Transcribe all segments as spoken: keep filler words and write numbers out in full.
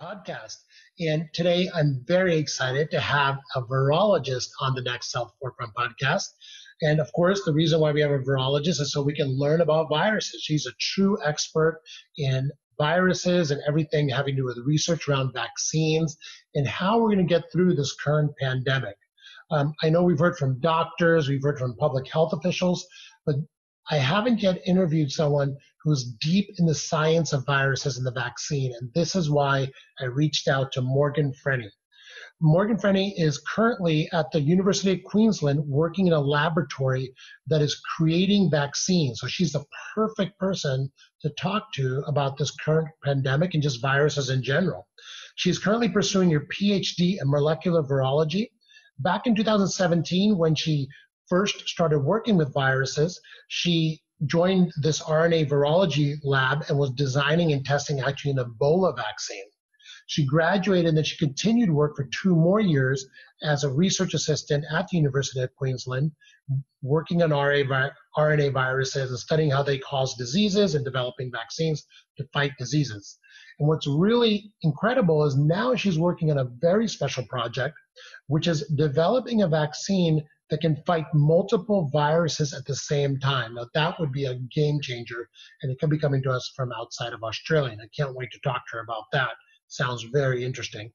Podcast. And today I'm very excited to have a virologist on the next South Forefront podcast. And of course, the reason why we have a virologist is so we can learn about viruses. She's a true expert in viruses and everything having to do with research around vaccines and how we're going to get through this current pandemic. Um, I know we've heard from doctors, we've heard from public health officials, but I haven't yet interviewed someone who's deep in the science of viruses and the vaccine, and this is why I reached out to Morgan Freney. Morgan Freney is currently at the University of Queensland working in a laboratory that is creating vaccines, so she's the perfect person to talk to about this current pandemic and just viruses in general. She's currently pursuing her PhD in molecular virology. Back in two thousand seventeen, when she first started working with viruses, she joined this R N A virology lab and was designing and testing actually an Ebola vaccine. She graduated and then she continued work for two more years as a research assistant at the University of Queensland, working on R N A viruses and studying how they cause diseases and developing vaccines to fight diseases. And what's really incredible is now she's working on a very special project, which is developing a vaccine that can fight multiple viruses at the same time. Now, that would be a game changer, and it could be coming to us from outside of Australia, and I can't wait to talk to her about that. Sounds very interesting.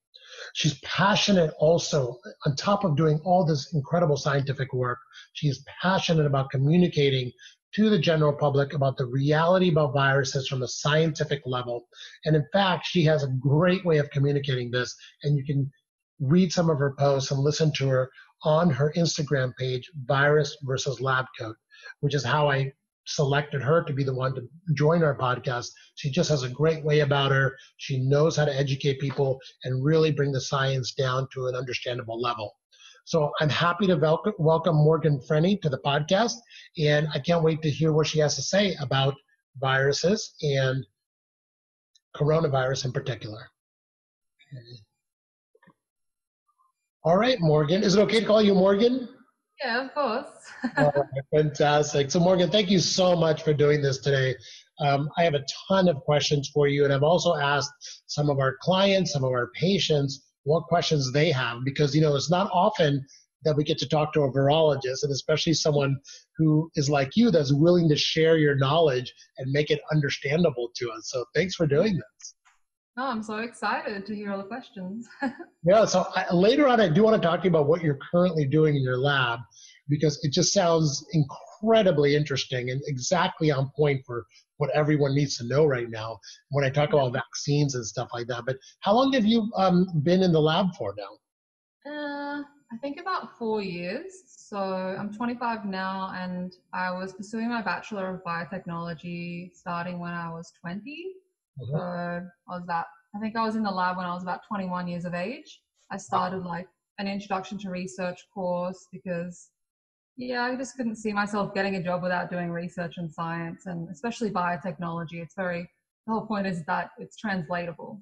She's passionate also, on top of doing all this incredible scientific work, she's passionate about communicating to the general public about the reality about viruses from a scientific level. And in fact, she has a great way of communicating this, and you can read some of her posts and listen to her on her Instagram page, Virus versus Lab Coat, which is how I selected her to be the one to join our podcast. She just has a great way about her. She knows how to educate people and really bring the science down to an understandable level. So I'm happy to welcome, welcome Morgan Freney to the podcast, and I can't wait to hear what she has to say about viruses and coronavirus in particular. Okay. All right, Morgan. Is it okay to call you Morgan? Yeah, of course. All right, fantastic. So, Morgan, thank you so much for doing this today. Um, I have a ton of questions for you, and I've also asked some of our clients, some of our patients, what questions they have, because, you know, it's not often that we get to talk to a virologist, and especially someone who is like you that's willing to share your knowledge and make it understandable to us. So thanks for doing this. Oh, I'm so excited to hear all the questions. Yeah, so I, later on, I do want to talk to you about what you're currently doing in your lab, because it just sounds incredibly interesting and exactly on point for what everyone needs to know right now when I talk about vaccines and stuff like that. But how long have you um, been in the lab for now? Uh, I think about four years. So I'm twenty-five now, and I was pursuing my Bachelor of Biotechnology starting when I was twenty. So I was about, I think I was in the lab when I was about twenty-one years of age. I started like an introduction to research course because, yeah, I just couldn't see myself getting a job without doing research in science, and especially biotechnology. It's very, the whole point is that it's translatable.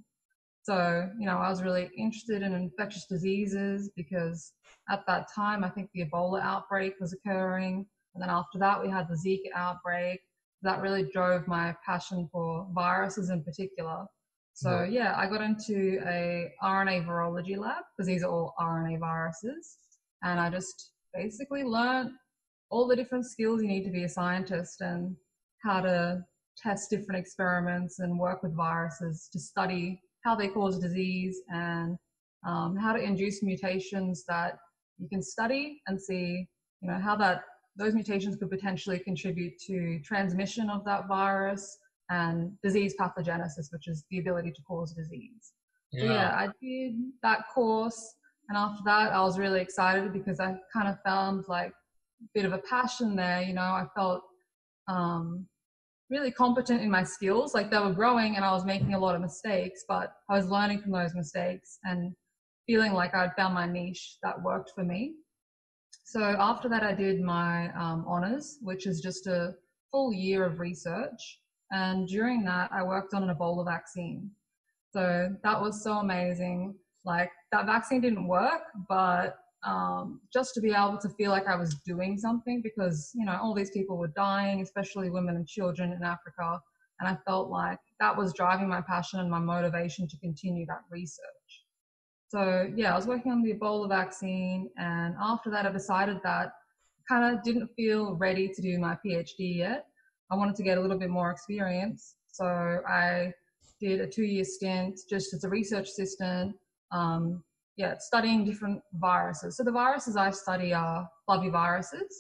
So, you know, I was really interested in infectious diseases because at that time, I think the Ebola outbreak was occurring. And then after that, we had the Zika outbreak. That really drove my passion for viruses in particular. So yeah, I got into a R N A virology lab because these are all R N A viruses. And I just basically learned all the different skills you need to be a scientist and how to test different experiments and work with viruses to study how they cause disease and um, how to induce mutations that you can study and see, you know, how that those mutations could potentially contribute to transmission of that virus and disease pathogenesis, which is the ability to cause disease. Yeah. So yeah, I did that course. And after that, I was really excited because I kind of found like a bit of a passion there. You know, I felt um, really competent in my skills. Like they were growing and I was making a lot of mistakes, but I was learning from those mistakes and feeling like I'd found my niche that worked for me. So after that, I did my um, honours, which is just a full year of research. And during that, I worked on an Ebola vaccine. So that was so amazing. Like that vaccine didn't work, but um, just to be able to feel like I was doing something because, you know, all these people were dying, especially women and children in Africa. And I felt like that was driving my passion and my motivation to continue that research. So yeah, I was working on the Ebola vaccine, and after that I decided that I kind of didn't feel ready to do my PhD yet. I wanted to get a little bit more experience. So I did a two-year stint just as a research assistant, um, yeah, studying different viruses. So the viruses I study are flaviviruses.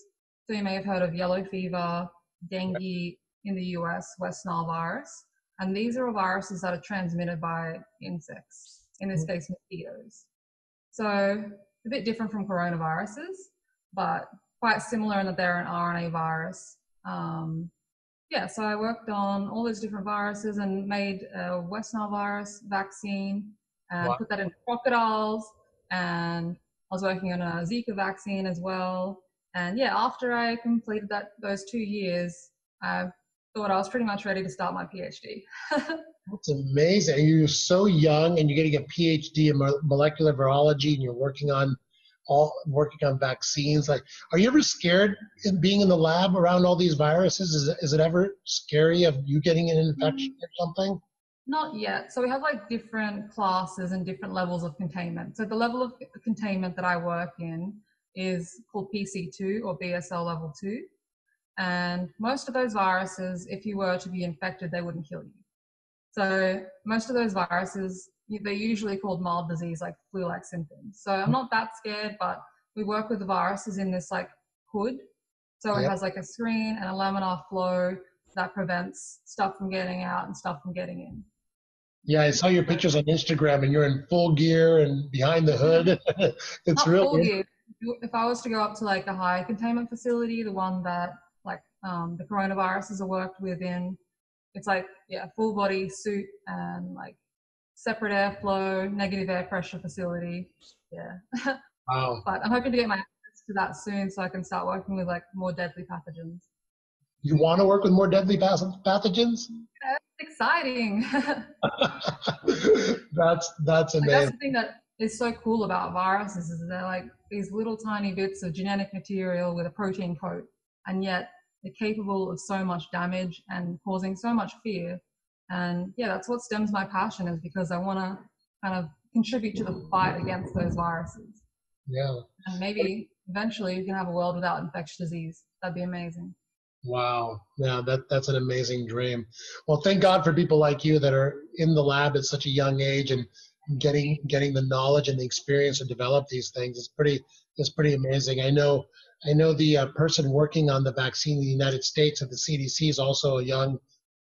So you may have heard of yellow fever, dengue in the U S, West Nile virus. And these are all viruses that are transmitted by insects, in this case mosquitoes. So a bit different from coronaviruses, but quite similar in that they're an R N A virus. Um, yeah, so I worked on all those different viruses and made a West Nile virus vaccine and wow. put that in crocodiles. And I was working on a Zika vaccine as well. And yeah, after I completed that, those two years, I thought I was pretty much ready to start my PhD. That's amazing. You're so young and you're getting a PhD in molecular virology and you're working on all working on vaccines. Like, are you ever scared in being in the lab around all these viruses? Is it, is it ever scary of you getting an infection mm-hmm. or something? Not yet. So we have like different classes and different levels of containment. So the level of containment that I work in is called P C two or B S L Level two. And most of those viruses, if you were to be infected, they wouldn't kill you. So most of those viruses, they're usually called mild disease, like flu-like symptoms. So I'm not that scared, but we work with the viruses in this like hood. So it yep. has like a screen and a laminar flow that prevents stuff from getting out and stuff from getting in. Yeah, I saw your pictures on Instagram and you're in full gear and behind the hood. It's not really full gear. If I was to go up to like a high containment facility, the one that like um, the coronaviruses are worked within, it's like, yeah, full body suit and like separate airflow, negative air pressure facility. Yeah. Wow. But I'm hoping to get my access to that soon so I can start working with like more deadly pathogens. You want to work with more deadly pathogens? Yeah, it's exciting. that's that's amazing. Like, that's the thing that is so cool about viruses is they're like these little tiny bits of genetic material with a protein coat, and yet they're capable of so much damage and causing so much fear. And yeah, that's what stems my passion, is because I want to kind of contribute to the fight against those viruses. Yeah. And maybe eventually we can have a world without infectious disease. That'd be amazing. Wow. Yeah, that, that's an amazing dream. Well, thank God for people like you that are in the lab at such a young age and getting getting the knowledge and the experience to develop these things. It's pretty, it's pretty amazing. I know I know the uh, person working on the vaccine in the United States at the C D C is also a young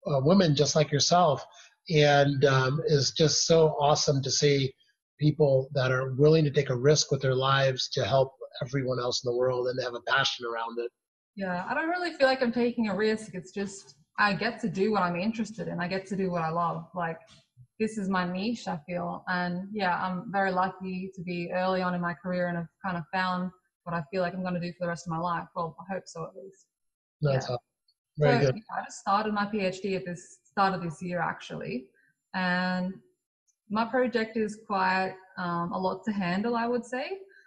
uh, woman just like yourself, and um, it's just so awesome to see people that are willing to take a risk with their lives to help everyone else in the world and have a passion around it. Yeah, I don't really feel like I'm taking a risk. It's just I get to do what I'm interested in. I get to do what I love. Like, this is my niche, I feel. And yeah, I'm very lucky to be early on in my career and have kind of found what I feel like I'm going to do for the rest of my life. Well, I hope so, at least. That's yeah. Very so, good. Yeah, I just started my PhD at this start of this year, actually. And my project is quite um, a lot to handle, I would say.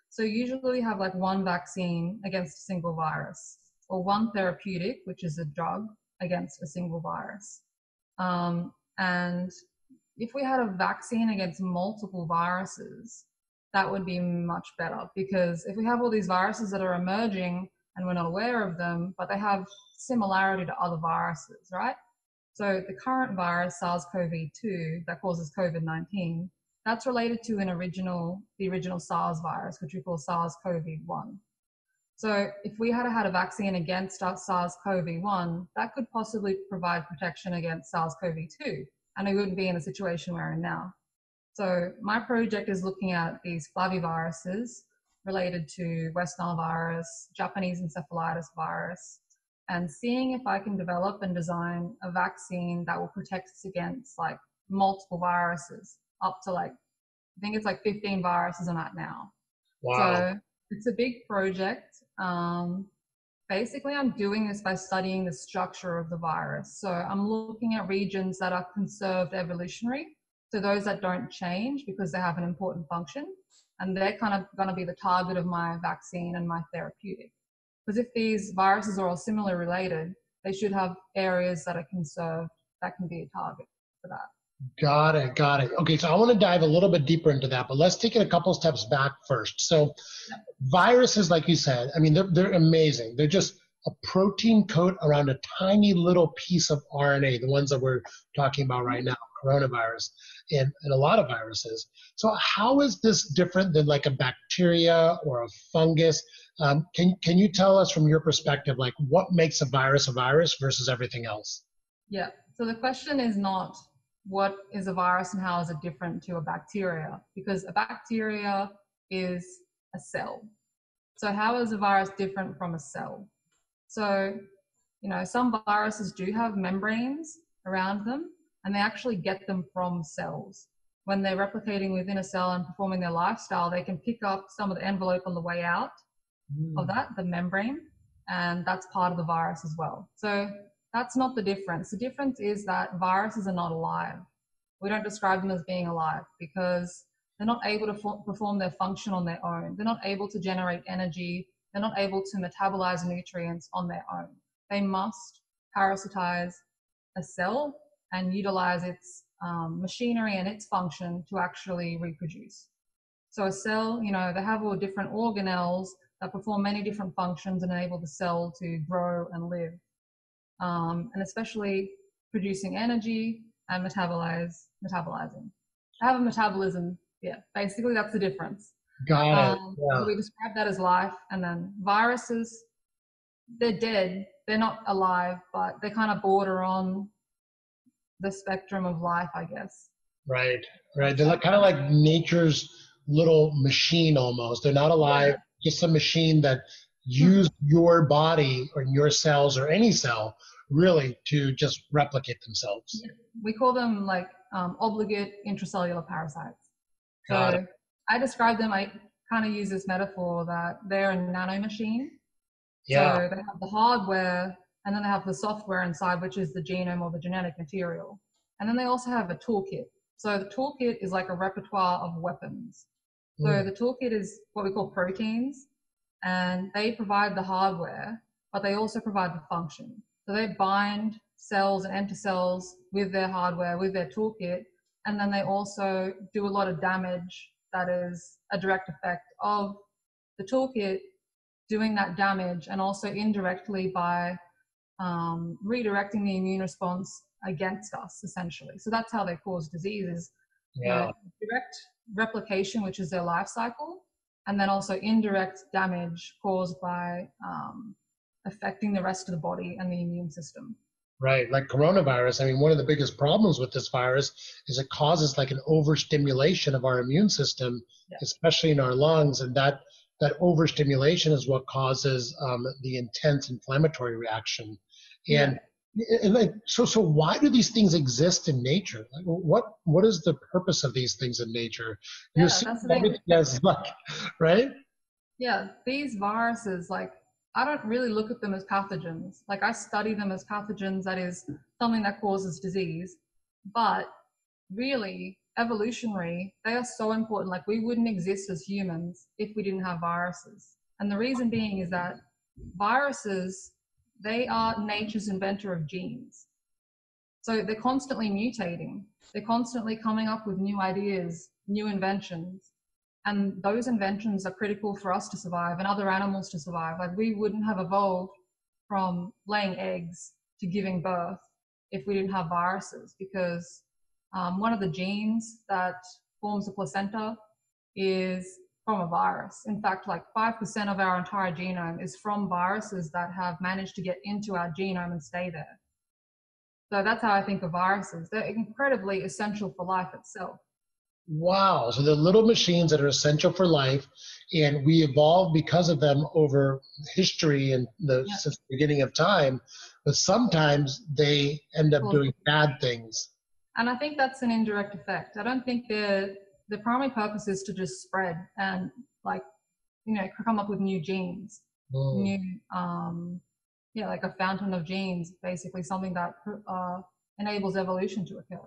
So usually we have like one vaccine against a single virus, or one therapeutic, which is a drug, against a single virus. Um, and if we had a vaccine against multiple viruses, that would be much better, because if we have all these viruses that are emerging and we're not aware of them, but they have similarity to other viruses, right? So the current virus, SARS CoV two, that causes COVID nineteen, that's related to an original, the original SARS virus, which we call SARS CoV one. So if we had had a vaccine against SARS CoV one, that could possibly provide protection against SARS CoV two, and we wouldn't be in the situation we're in now. So my project is looking at these flaviviruses related to West Nile virus, Japanese encephalitis virus, and seeing if I can develop and design a vaccine that will protect us against like multiple viruses, up to like, I think it's like fifteen viruses on that now. Wow. So it's a big project. Um, basically, I'm doing this by studying the structure of the virus. So I'm looking at regions that are conserved evolutionary. So those that don't change because they have an important function, and they're kind of going to be the target of my vaccine and my therapeutic. Because if these viruses are all similarly related, they should have areas that are conserved that can be a target for that. Got it, got it. Okay, so I want to dive a little bit deeper into that, but let's take it a couple steps back first. So viruses, like you said, I mean, they're, they're amazing. They're just a protein coat around a tiny little piece of R N A, the ones that we're talking about right now, coronavirus, and, and a lot of viruses. So how is this different than like a bacteria or a fungus? Um, can, can you tell us from your perspective, like what makes a virus a virus versus everything else? Yeah, so the question is not what is a virus and how is it different to a bacteria, because a bacteria is a cell. So how is a virus different from a cell? So, you know, some viruses do have membranes around them, and they actually get them from cells. When they're replicating within a cell and performing their lifestyle, they can pick up some of the envelope on the way out mm. of that, the membrane, and that's part of the virus as well. So that's not the difference. The difference is that viruses are not alive. We don't describe them as being alive because they're not able to for- perform their function on their own. They're not able to generate energy. They're not able to metabolize nutrients on their own. They must parasitize a cell and utilize its um, machinery and its function to actually reproduce. So a cell, you know, they have all different organelles that perform many different functions and enable the cell to grow and live. Um, and especially producing energy and metabolize, metabolizing. They have a metabolism, yeah, basically that's the difference. Got it. Um, yeah. So we describe that as life, and then viruses, they're dead, they're not alive, but they kind of border on the spectrum of life, I guess. Right, right. They're like, kind of like nature's little machine almost. They're not alive, yeah. Just a machine that use your body or your cells or any cell really to just replicate themselves. We call them like um, obligate intracellular parasites. Got so it. I describe them, I kind of use this metaphor that they're a nano machine. Yeah. So they have the hardware and then they have the software inside, which is the genome or the genetic material. And then they also have a toolkit. So the toolkit is like a repertoire of weapons. So mm. the toolkit is what we call proteins. And they provide the hardware, but they also provide the function. So they bind cells and enter cells with their hardware, with their toolkit, and then they also do a lot of damage that is a direct effect of the toolkit doing that damage, and also indirectly by um, redirecting the immune response against us, essentially. So that's how they cause diseases. Yeah. Uh, direct replication, which is their life cycle, and then also indirect damage caused by um, affecting the rest of the body and the immune system. Right, like coronavirus. I mean, one of the biggest problems with this virus is it causes like an overstimulation of our immune system, yeah. especially in our lungs, and that, that overstimulation is what causes um, the intense inflammatory reaction. And, yeah. and like, so, so why do these things exist in nature? Like, what, what is the purpose of these things in nature? You yeah, assume everything as luck, right? Yeah, these viruses, like, I don't really look at them as pathogens. Like I study them as pathogens, that is something that causes disease, but really evolutionary, they are so important. Like we wouldn't exist as humans if we didn't have viruses. And the reason being is that viruses, they are nature's inventor of genes. So they're constantly mutating. They're constantly coming up with new ideas, new inventions. And those inventions are critical for us to survive and other animals to survive. Like we wouldn't have evolved from laying eggs to giving birth if we didn't have viruses, because um, one of the genes that forms the placenta is from a virus. In fact, like five percent of our entire genome is from viruses that have managed to get into our genome and stay there. So that's how I think of viruses. They're incredibly essential for life itself. Wow. So they're little machines that are essential for life, and we evolved because of them over history and the, yeah. since the beginning of time, but sometimes they end up well, doing bad things. And I think that's an indirect effect. I don't think the the primary purpose is to just spread and like, you know, come up with new genes, oh. new, um, yeah, like a fountain of genes, basically something that uh, enables evolution to occur.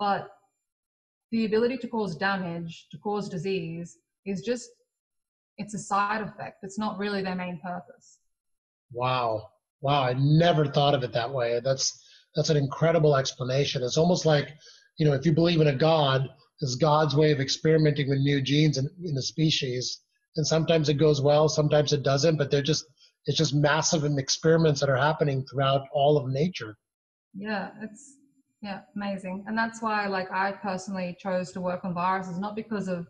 But the ability to cause damage, to cause disease, is just, it's a side effect. It's not really their main purpose. Wow. Wow. I never thought of it that way. That's That's an incredible explanation. It's almost like, you know, if you believe in a God, it's God's way of experimenting with new genes in, in a species. And sometimes it goes well, sometimes it doesn't, but they're just, it's just massive experiments that are happening throughout all of nature. Yeah, it's yeah, amazing. And that's why, like, I personally chose to work on viruses, not because of,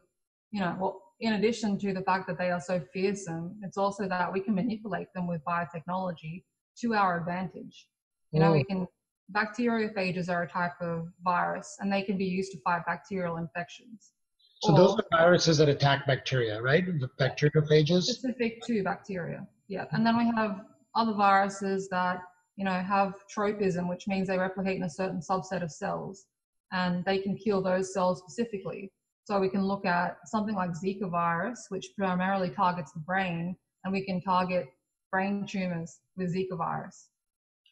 you know, well, in addition to the fact that they are so fearsome, it's also that we can manipulate them with biotechnology to our advantage. You know, we can, bacteriophages are a type of virus, and they can be used to fight bacterial infections. So or, those are viruses that attack bacteria, right? Bacteriophages? Specific to bacteria, yeah. And then we have other viruses that, you know, have tropism, which means they replicate in a certain subset of cells, and they can kill those cells specifically. So we can look at something like Zika virus, which primarily targets the brain, and we can target brain tumors with Zika virus.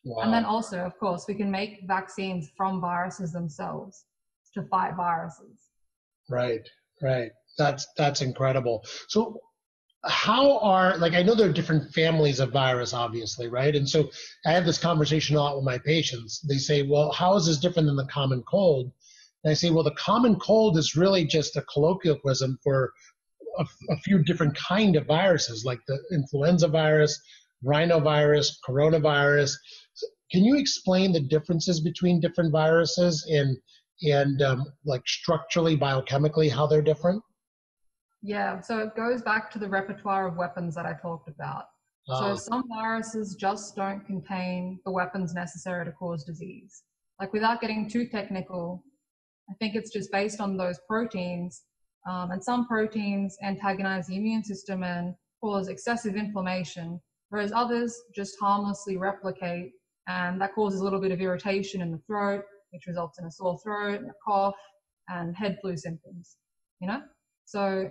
Wow. And then also, of course, we can make vaccines from viruses themselves to fight viruses. Right, right. That's that's incredible. So how are, like, I know there are different families of virus, obviously, right? And so I have this conversation a lot with my patients. They say, well, how is this different than the common cold? And I say, well, the common cold is really just a colloquialism for a, a few different kind of viruses, like the influenza virus, rhinovirus, coronavirus. Can you explain the differences between different viruses and, and um, like structurally, biochemically, how they're different? Yeah, so it goes back to the repertoire of weapons that I talked about. Uh, so some viruses just don't contain the weapons necessary to cause disease. Like, without getting too technical, I think it's just based on those proteins, um, and some proteins antagonize the immune system and cause excessive inflammation, whereas others just harmlessly replicate, and that causes a little bit of irritation in the throat, which results in a sore throat, a cough, and head flu symptoms, you know? So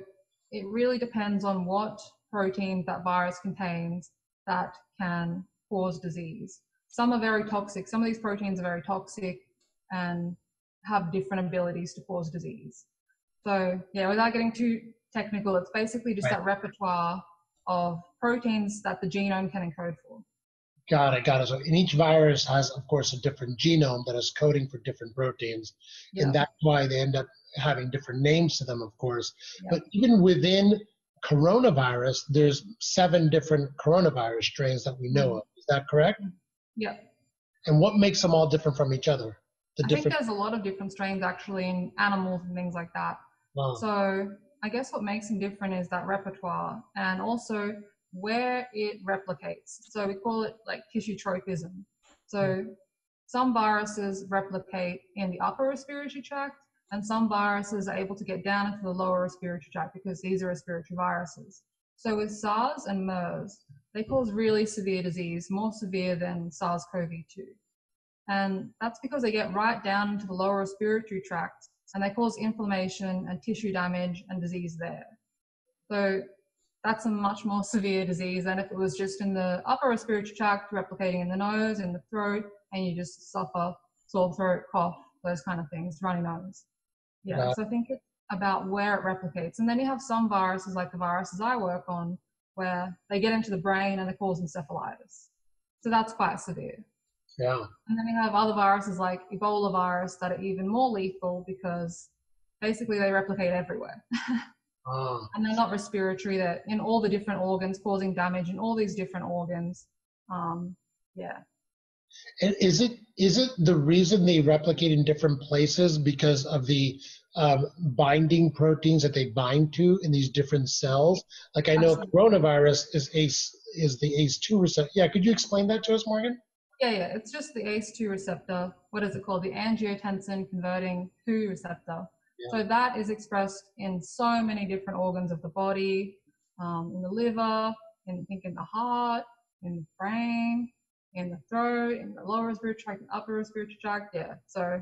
it really depends on what protein that virus contains that can cause disease. Some are very toxic. Some of these proteins are very toxic and have different abilities to cause disease. So yeah, without getting too technical, it's basically just right. that repertoire of proteins that the genome can encode for. Got it, got it. So and each virus has, of course, a different genome that is coding for different proteins. Yeah. And that's why they end up having different names to them, of course. Yeah. But even within coronavirus, there's seven different coronavirus strains that we know mm-hmm. of. Is that correct? Yeah. And what makes them all different from each other? The I different- think there's a lot of different strains actually in animals and things like that. Wow. So I guess what makes them different is that repertoire, and also where it replicates. So we call it like tissue tropism. So mm-hmm. some viruses replicate in the upper respiratory tract, and some viruses are able to get down into the lower respiratory tract because these are respiratory viruses. So with SARS and MERS, they cause really severe disease, more severe than SARS-CoV two. And that's because they get right down into the lower respiratory tract, and they cause inflammation and tissue damage and disease there. So that's a much more severe disease than if it was just in the upper respiratory tract, replicating in the nose, in the throat, and you just suffer sore throat, cough, those kind of things, runny nose. Yeah, wow. So I think it's about where it replicates. And then you have some viruses, like the viruses I work on, where they get into the brain and they cause encephalitis. So that's quite severe. Yeah. And then you have other viruses like Ebola virus that are even more lethal because basically they replicate everywhere. Oh. And they're not respiratory, they're in all the different organs, causing damage in all these different organs. Um, yeah. And is it is it the reason they replicate in different places because of the um, binding proteins that they bind to in these different cells? Like, I know Absolutely. coronavirus is ACE is the A C E two receptor. Yeah, could you explain that to us, Morgan? Yeah, yeah, it's just the A C E two receptor. What is it called? The angiotensin converting two receptor. Yeah. So that is expressed in so many different organs of the body, um, in the liver, in, I think in the heart, in the brain, in the throat, in the lower respiratory tract, upper respiratory tract, yeah. So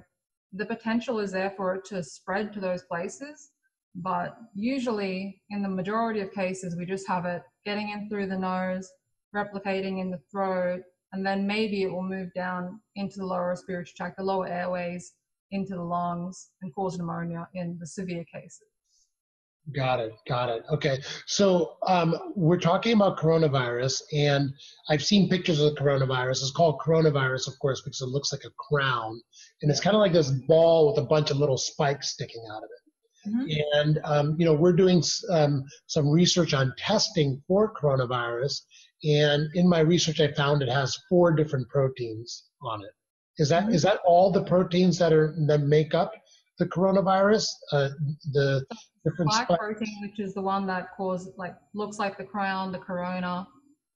the potential is there for it to spread to those places, but usually in the majority of cases, we just have it getting in through the nose, replicating in the throat, and then maybe it will move down into the lower respiratory tract, the lower airways, into the lungs, and cause pneumonia in the severe cases. Got it. Got it. Okay. So um, we're talking about coronavirus, and I've seen pictures of the coronavirus. It's called coronavirus, of course, because it looks like a crown, and it's kind of like this ball with a bunch of little spikes sticking out of it. Mm-hmm. And, um, you know, we're doing um, some research on testing for coronavirus, and in my research, I found it has four different proteins on it. Is that, mm-hmm. is that all the proteins that are that make up the coronavirus, uh, the different spike protein, which is the one that causes, like, looks like the crown, the corona,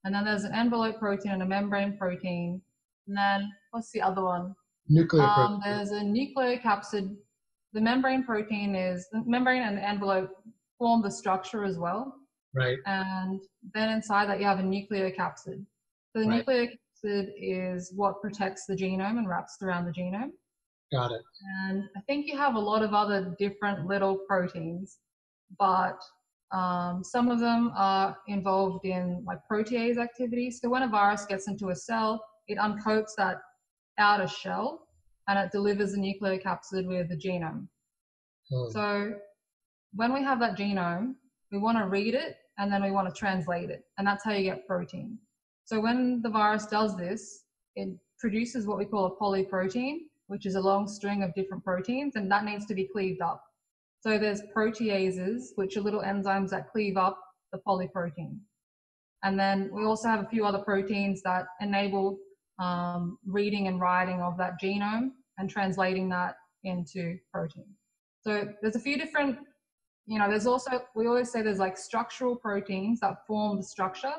and then there's an envelope protein and a membrane protein, and then what's the other one? Nucleoprotein. Um, there's a nucleocapsid. The membrane protein is the membrane and the envelope form the structure as well. Right. And then inside that you have a nucleocapsid. So the right. nucleocapsid is what protects the genome and wraps around the genome. Got it. And I think you have a lot of other different little proteins, but um, some of them are involved in like protease activity. So when a virus gets into a cell, it uncoats that outer shell and it delivers a nucleocapsid with the genome. Hmm. So when we have that genome, we want to read it and then we want to translate it. And that's how you get protein. So when the virus does this, it produces what we call a polyprotein, which is a long string of different proteins, and that needs to be cleaved up. So there's proteases, which are little enzymes that cleave up the polyprotein. And then we also have a few other proteins that enable um, reading and writing of that genome and translating that into protein. So there's a few different, you know, there's also, we always say there's like structural proteins that form the structure,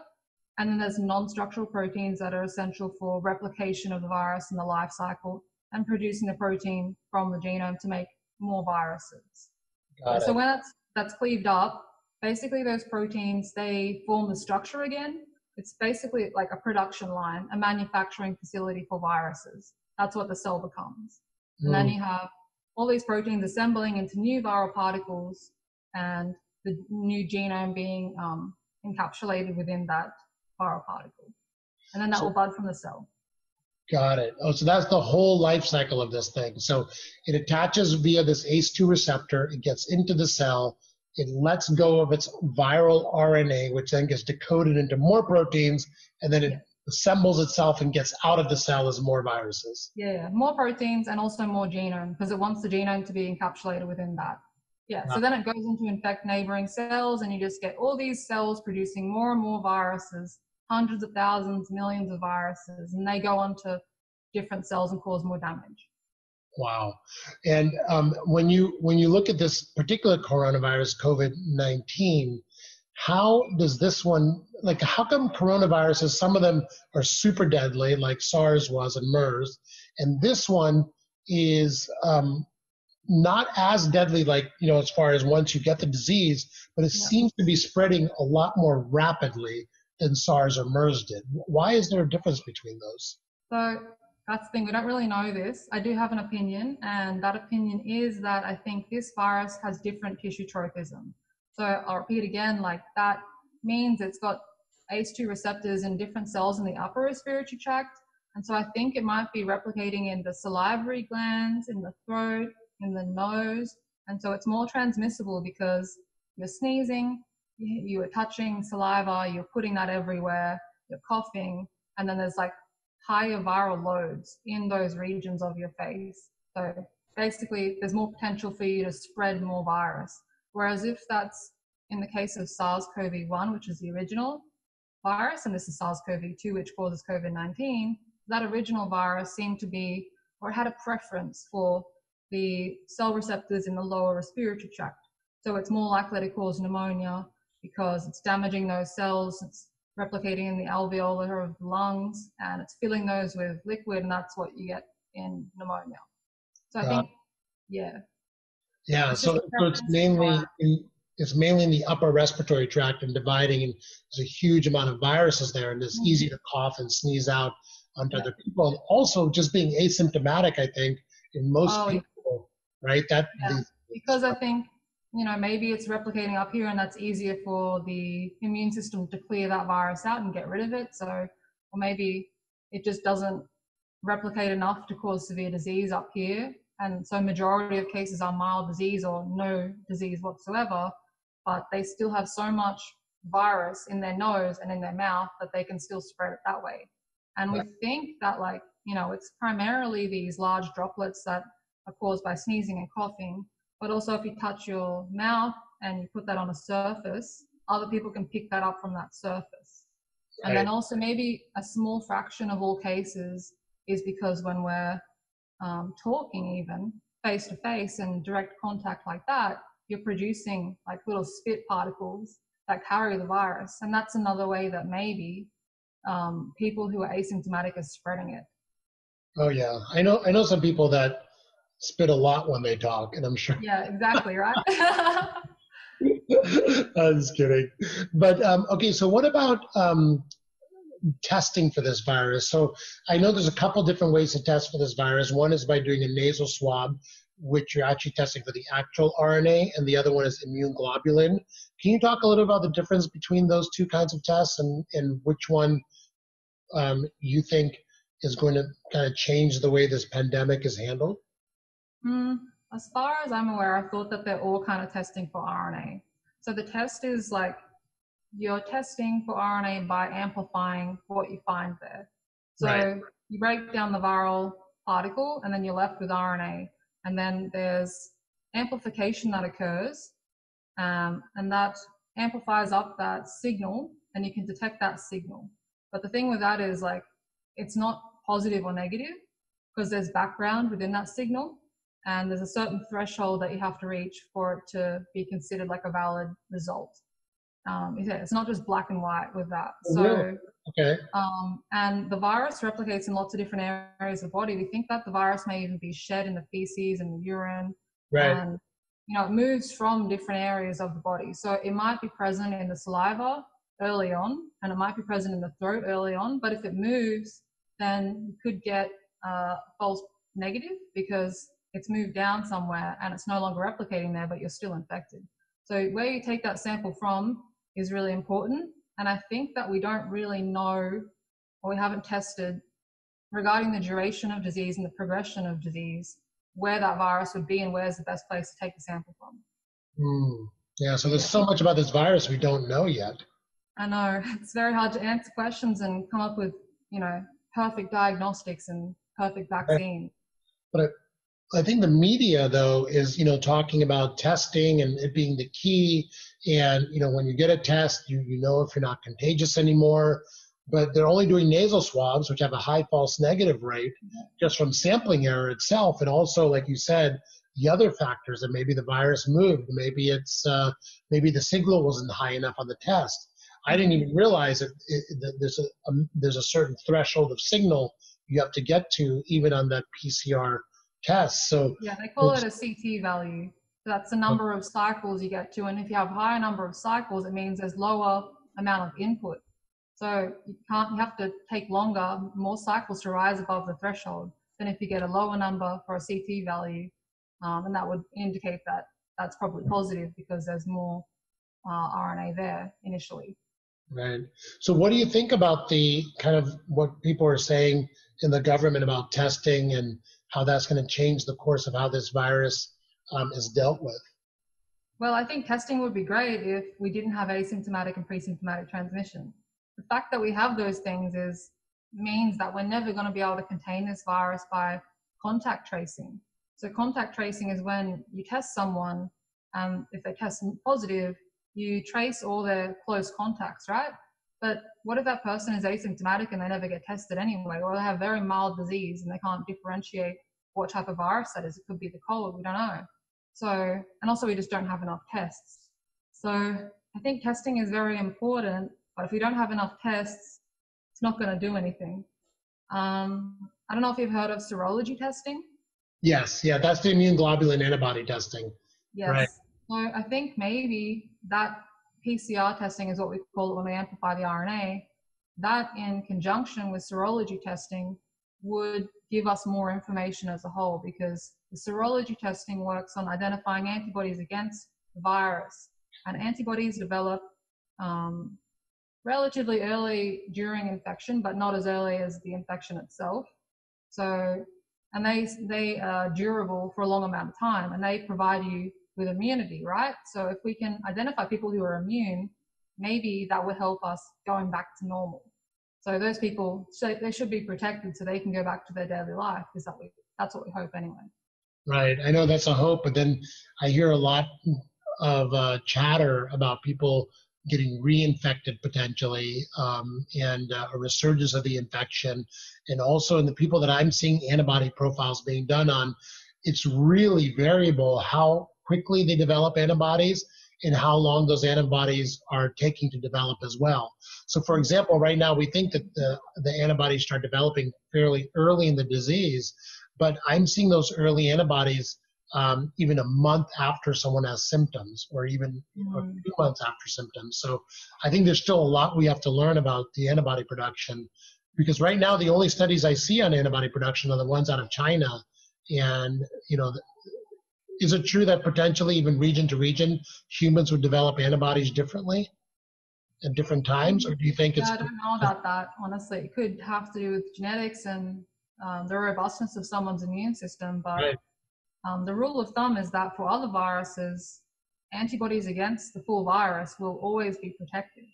and then there's non-structural proteins that are essential for replication of the virus in the life cycle, and producing the protein from the genome to make more viruses. Got so it. when that's, that's cleaved up, basically those proteins, they form the structure again. It's basically like a production line, a manufacturing facility for viruses. That's what the cell becomes. Mm. And then you have all these proteins assembling into new viral particles and the new genome being um, encapsulated within that viral particle. And then that so will bud from the cell. Got it. Oh, so that's the whole life cycle of this thing. So it attaches via this A C E two receptor, it gets into the cell, it lets go of its viral R N A, which then gets decoded into more proteins, and then it yeah. assembles itself and gets out of the cell as more viruses. Yeah, yeah. more proteins and also more genome, because it wants the genome to be encapsulated within that. Yeah, wow. so then it goes into infect neighboring cells, and you just get all these cells producing more and more viruses, hundreds of thousands, millions of viruses, and they go on to different cells and cause more damage. Wow. And um, when you when you look at this particular coronavirus, COVID nineteen, how does this one, like how come coronaviruses, some of them are super deadly, like SARS was and MERS, and this one is um, not as deadly, like, you know, as far as once you get the disease, but it yeah. seems to be spreading a lot more rapidly than SARS or MERS did. Why is there a difference between those? So that's the thing, we don't really know this. I do have an opinion, and that opinion is that I think this virus has different tissue tropism. So I'll repeat again, like that means it's got A C E two receptors in different cells in the upper respiratory tract. And so I think it might be replicating in the salivary glands, in the throat, in the nose. And so it's more transmissible because you're sneezing, you are touching saliva, you're putting that everywhere, you're coughing, and then there's like higher viral loads in those regions of your face. So basically there's more potential for you to spread more virus. Whereas if that's in the case of SARS CoV one, which is the original virus, and this is SARS CoV two, which causes COVID nineteen, that original virus seemed to be, or had a preference for the cell receptors in the lower respiratory tract. So it's more likely to cause pneumonia, because it's damaging those cells, it's replicating in the alveolar of the lungs, and it's filling those with liquid, and that's what you get in pneumonia. So I uh, think, yeah. Yeah, it's so, so it's, mainly in, it's mainly in the upper respiratory tract and dividing, and there's a huge amount of viruses there, and it's mm-hmm. easy to cough and sneeze out onto yeah. other people. And also just being asymptomatic, I think, in most oh, people, yeah. right? That yeah. the, Because I think, you know, maybe it's replicating up here and that's easier for the immune system to clear that virus out and get rid of it. So, or maybe it just doesn't replicate enough to cause severe disease up here. And so majority of cases are mild disease or no disease whatsoever. but they still have so much virus in their nose and in their mouth that they can still spread it that way. And we think that, like, you know, it's primarily these large droplets that are caused by sneezing and coughing, but also if you touch your mouth and you put that on a surface, other people can pick that up from that surface. Right. And then also maybe a small fraction of all cases is because when we're um, talking even face to face and direct contact like that, you're producing like little spit particles that carry the virus. And that's another way that maybe um, people who are asymptomatic are spreading it. Oh yeah. I know, I know some people that spit a lot when they talk, and I'm sure. Yeah, exactly. Right. I'm just kidding. But, um, okay. So what about, um, testing for this virus? So I know there's a couple different ways to test for this virus. One is by doing a nasal swab, which you're actually testing for the actual R N A, and the other one is immune globulin. Can you talk a little about the difference between those two kinds of tests, and, and which one um, you think is going to kind of change the way this pandemic is handled? Mm, as far as I'm aware, I thought that they're all kind of testing for R N A. So the test is like, you're testing for R N A by amplifying what you find there. So right. you break down the viral particle and then you're left with R N A. And then there's amplification that occurs, um, and that amplifies up that signal, and you can detect that signal. But the thing with that is, like, it's not positive or negative because there's background within that signal, and there's a certain threshold that you have to reach for it to be considered like a valid result. Um, it's not just black and white with that. Oh, so, really? Okay. Um, and the virus replicates in lots of different areas of the body. We think that the virus may even be shed in the feces and the urine. Right. And, you know, it moves from different areas of the body. So it might be present in the saliva early on, and it might be present in the throat early on. But if it moves, then you could get a uh, false negative because it's moved down somewhere and it's no longer replicating there, but you're still infected. So where you take that sample from is really important. And I think that we don't really know, or we haven't tested, regarding the duration of disease and the progression of disease, where that virus would be and where's the best place to take the sample from. Mm. Yeah, so there's so much about this virus we don't know yet. I know, it's very hard to answer questions and come up with, you know, perfect diagnostics and perfect vaccine. But I, I think the media, though, is, you know, talking about testing and it being the key. And, you know, when you get a test, you, you know if you're not contagious anymore. But they're only doing nasal swabs, which have a high false negative rate just from sampling error itself. And also, like you said, the other factors that maybe the virus moved. Maybe it's uh, maybe the signal wasn't high enough on the test. I didn't even realize that, it, that there's, a, a, there's a certain threshold of signal you have to get to even on that P C R test. So yeah, they call it a C T value. So that's the number of cycles you get to, and if you have a higher number of cycles, it means there's lower amount of input. So you can't, you have to take longer, more cycles to rise above the threshold than if you get a lower number for a C T value, um, and that would indicate that that's probably positive because there's more uh, R N A there initially. Right. So what do you think about the kind of what people are saying in the government about testing and how that's going to change the course of how this virus um, is dealt with? Well, I think testing would be great if we didn't have asymptomatic and pre-symptomatic transmission. The fact that we have those things is means that we're never going to be able to contain this virus by contact tracing. So contact tracing is when you test someone, and if they test positive, you trace all their close contacts, right? But what if that person is asymptomatic and they never get tested anyway, or they have very mild disease and they can't differentiate what type of virus that is? It could be the cold, we don't know. So, and also we just don't have enough tests. So I think testing is very important, but if we don't have enough tests, it's not going to do anything. Um, I don't know if you've heard of serology testing. Yes, yeah, that's the immune globulin antibody testing. Yes, right. So I think maybe that P C R testing is what we call it when we amplify the R N A. That in conjunction with serology testing would give us more information as a whole, because the serology testing works on identifying antibodies against the virus, and antibodies develop um, relatively early during infection, but not as early as the infection itself. So, and they, they are durable for a long amount of time, and they provide you with immunity, right? So if we can identify people who are immune, maybe that will help us going back to normal. So those people, so they should be protected so they can go back to their daily life. Is that we, that's what we hope anyway. Right. I know that's a hope, but then I hear a lot of uh, chatter about people getting reinfected potentially, um, and uh, a resurgence of the infection. And also in the people that I'm seeing antibody profiles being done on, it's really variable how quickly they develop antibodies and how long those antibodies are taking to develop as well. So for example, right now we think that the, the antibodies start developing fairly early in the disease, but I'm seeing those early antibodies um, even a month after someone has symptoms, or even mm. or two months after symptoms. So I think there's still a lot we have to learn about the antibody production, because right now the only studies I see on antibody production are the ones out of China. And, you know, is it true that potentially even region to region humans would develop antibodies differently at different times? Or do you think it's... Yeah, I don't know about that, honestly. It could have to do with genetics and um, the robustness of someone's immune system. But right. um, the rule of thumb is that for other viruses, antibodies against the full virus will always be protective.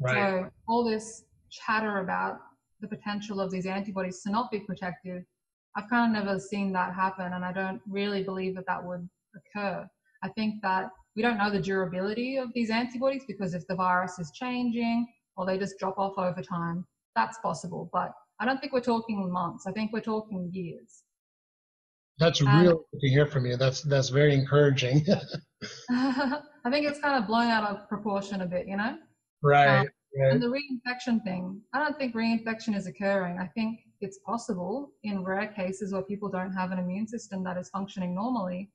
Right. So all this chatter about the potential of these antibodies to not be protective, I've kind of never seen that happen, and I don't really believe that that would occur. I think that we don't know the durability of these antibodies, because if the virus is changing or they just drop off over time, that's possible. But I don't think we're talking months. I think we're talking years. That's and, real to hear from you. That's, that's very encouraging. I think it's kind of blown out of proportion a bit, you know? Right, um, right. And the reinfection thing, I don't think reinfection is occurring. I think it's possible in rare cases where people don't have an immune system that is functioning normally,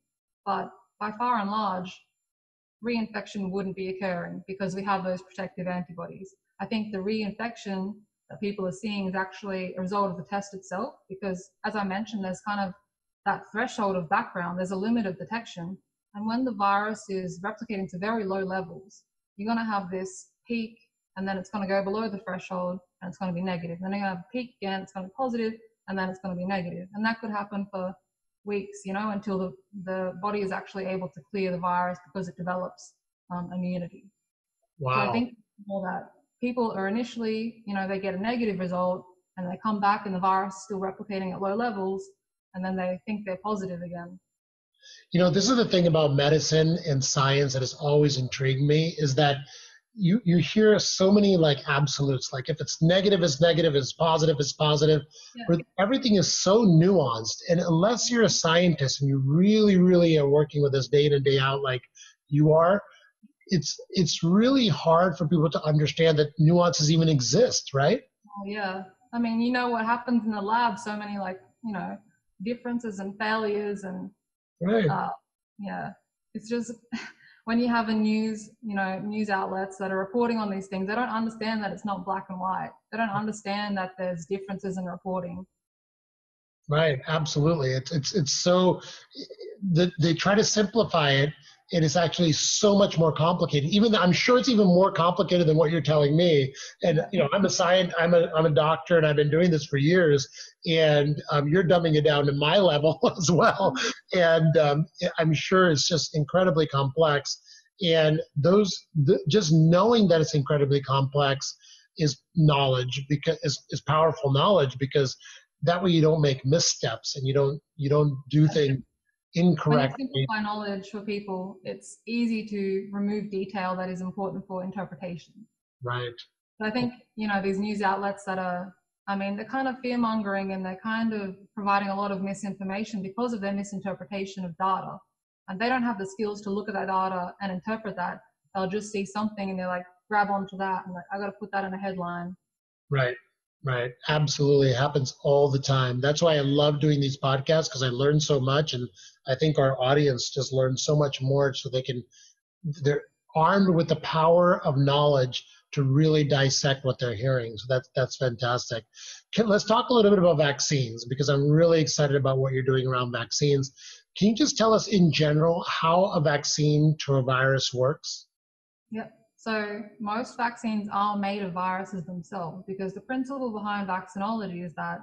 but by far and large, reinfection wouldn't be occurring because we have those protective antibodies. I think the reinfection that people are seeing is actually a result of the test itself, because as I mentioned, there's kind of that threshold of background, there's a limit of detection. And when the virus is replicating to very low levels, you're gonna have this peak, and then it's gonna go below the threshold, and it's going to be negative. Then you're going to have a peak again, it's going to be positive, and then it's going to be negative. And that could happen for weeks, you know, until the, the body is actually able to clear the virus because it develops um, immunity. Wow. So I think all that people are initially, you know, they get a negative result and they come back and the virus is still replicating at low levels, and then they think they're positive again. You know, this is the thing about medicine and science that has always intrigued me, is that You, you hear so many like absolutes, like if it's negative, it's negative, it's positive, it's positive. Yeah. Everything is so nuanced. And unless you're a scientist and you really, really are working with this day in and day out like you are, it's it's really hard for people to understand that nuances even exist, right? Oh, yeah. I mean, you know what happens in the lab, so many like, you know, differences and failures and, right. uh, yeah, it's just... When you have a news, you know, news outlets that are reporting on these things, they don't understand that it's not black and white. They don't understand that there's differences in reporting. Right, absolutely. It's it's it's so the, they try to simplify it, and it's actually so much more complicated. Even though I'm sure it's even more complicated than what you're telling me. And you know, I'm a scientist, I'm a I'm a doctor, and I've been doing this for years. And um, you're dumbing it down to my level as well. And um, I'm sure it's just incredibly complex. And those, th just knowing that it's incredibly complex is knowledge, because is, is powerful knowledge, because that way you don't make missteps and you don't you don't do things incorrectly. When you simplify knowledge for people, it's easy to remove detail that is important for interpretation. Right. But I think, you know, these news outlets that are, I mean, they're kind of fear-mongering and they're kind of providing a lot of misinformation because of their misinterpretation of data. And they don't have the skills to look at that data and interpret that. They'll just see something and they're like, grab onto that. And like, I got to put that in a headline. Right, right. Absolutely. It happens all the time. That's why I love doing these podcasts, because I learn so much. And I think our audience just learns so much more, so they can, they're armed with the power of knowledge to really dissect what they're hearing. So that's, that's fantastic. Can, let's talk a little bit about vaccines, because I'm really excited about what you're doing around vaccines. Can you just tell us in general how a vaccine to a virus works? Yep. So most vaccines are made of viruses themselves, because the principle behind vaccinology is that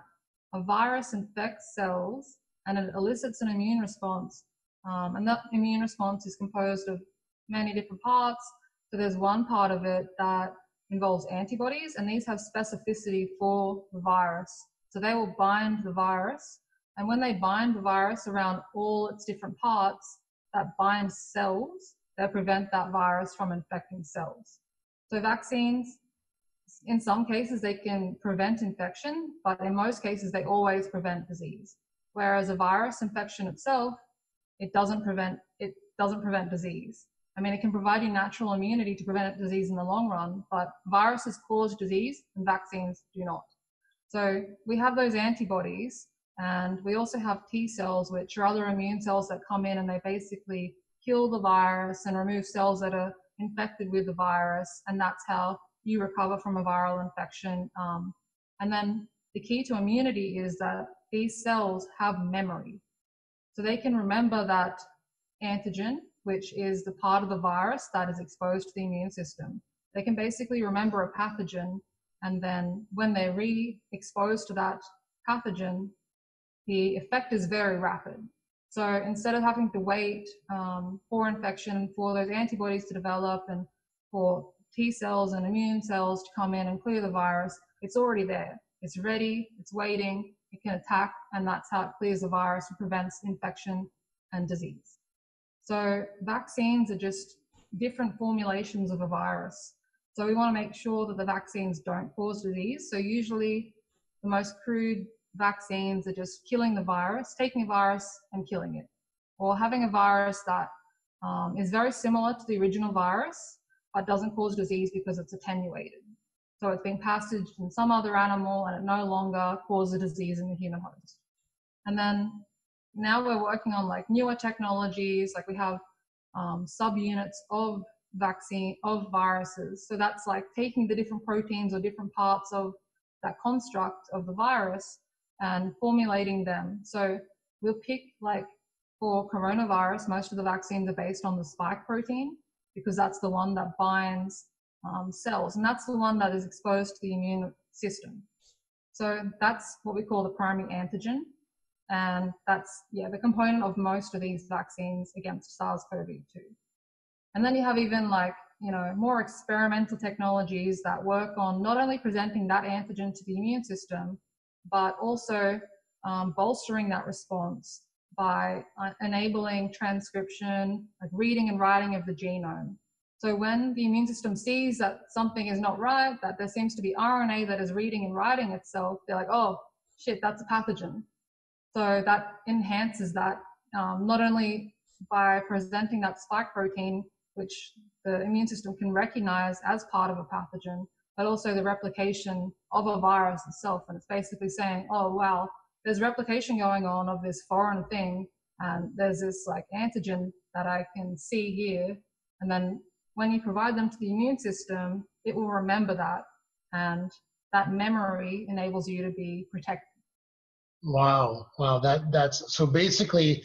a virus infects cells and it elicits an immune response Um, and that immune response is composed of many different parts. So there's one part of it that involves antibodies, and these have specificity for the virus. So they will bind the virus, and when they bind the virus around all its different parts that bind cells, they prevent that virus from infecting cells. So vaccines, in some cases, they can prevent infection, but in most cases, they always prevent disease. Whereas a virus infection itself, it doesn't prevent, it doesn't prevent disease. I mean, it can provide you natural immunity to prevent disease in the long run, but viruses cause disease and vaccines do not. So we have those antibodies, and we also have T cells, which are other immune cells that come in and they basically kill the virus and remove cells that are infected with the virus, and that's how you recover from a viral infection. Um, and then the key to immunity is that these cells have memory. So they can remember that antigen, which is the part of the virus that is exposed to the immune system. They can basically remember a pathogen, and then when they're re-exposed to that pathogen, the effect is very rapid. So instead of having to wait um, for infection, for those antibodies to develop, and for T cells and immune cells to come in and clear the virus, it's already there. It's ready, it's waiting, it can attack, and that's how it clears the virus and prevents infection and disease. So vaccines are just different formulations of a virus. So we want to make sure that the vaccines don't cause disease. So usually the most crude vaccines are just killing the virus, taking a virus and killing it, or having a virus that um, is very similar to the original virus, but doesn't cause disease because it's attenuated. So it's been passaged in some other animal and it no longer causes disease in the human host. And then now we're working on like newer technologies, like we have um, subunits of vaccine, of viruses. So that's like taking the different proteins or different parts of that construct of the virus and formulating them. So we'll pick, like for coronavirus, most of the vaccines are based on the spike protein, because that's the one that binds um, cells, and that's the one that is exposed to the immune system. So that's what we call the primary antigen, and that's yeah the component of most of these vaccines against SARS CoV two. And then you have even like you know more experimental technologies that work on not only presenting that antigen to the immune system, but also um, bolstering that response by enabling transcription, like reading and writing of the genome. So when the immune system sees that something is not right, that there seems to be R N A that is reading and writing itself, they're like, oh, shit, that's a pathogen. So that enhances that, um, not only by presenting that spike protein, which the immune system can recognize as part of a pathogen, but also the replication of a virus itself. And it's basically saying, oh, wow, there's replication going on of this foreign thing, and there's this like antigen that I can see here. And then when you provide them to the immune system, it will remember that, and that memory enables you to be protected. Wow, wow, that that's so basically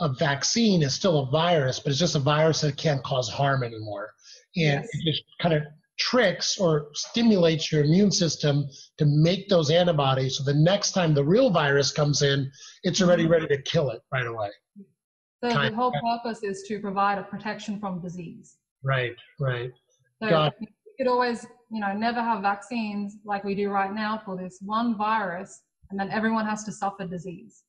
a vaccine is still a virus, but it's just a virus that can't cause harm anymore, and yes. It just kind of tricks or stimulates your immune system to make those antibodies, so the next time the real virus comes in, it's already ready to kill it right away. So kind the whole of. purpose is to provide a protection from disease. Right, right. So Got you could always, you know, never have vaccines like we do right now for this one virus, and then everyone has to suffer disease.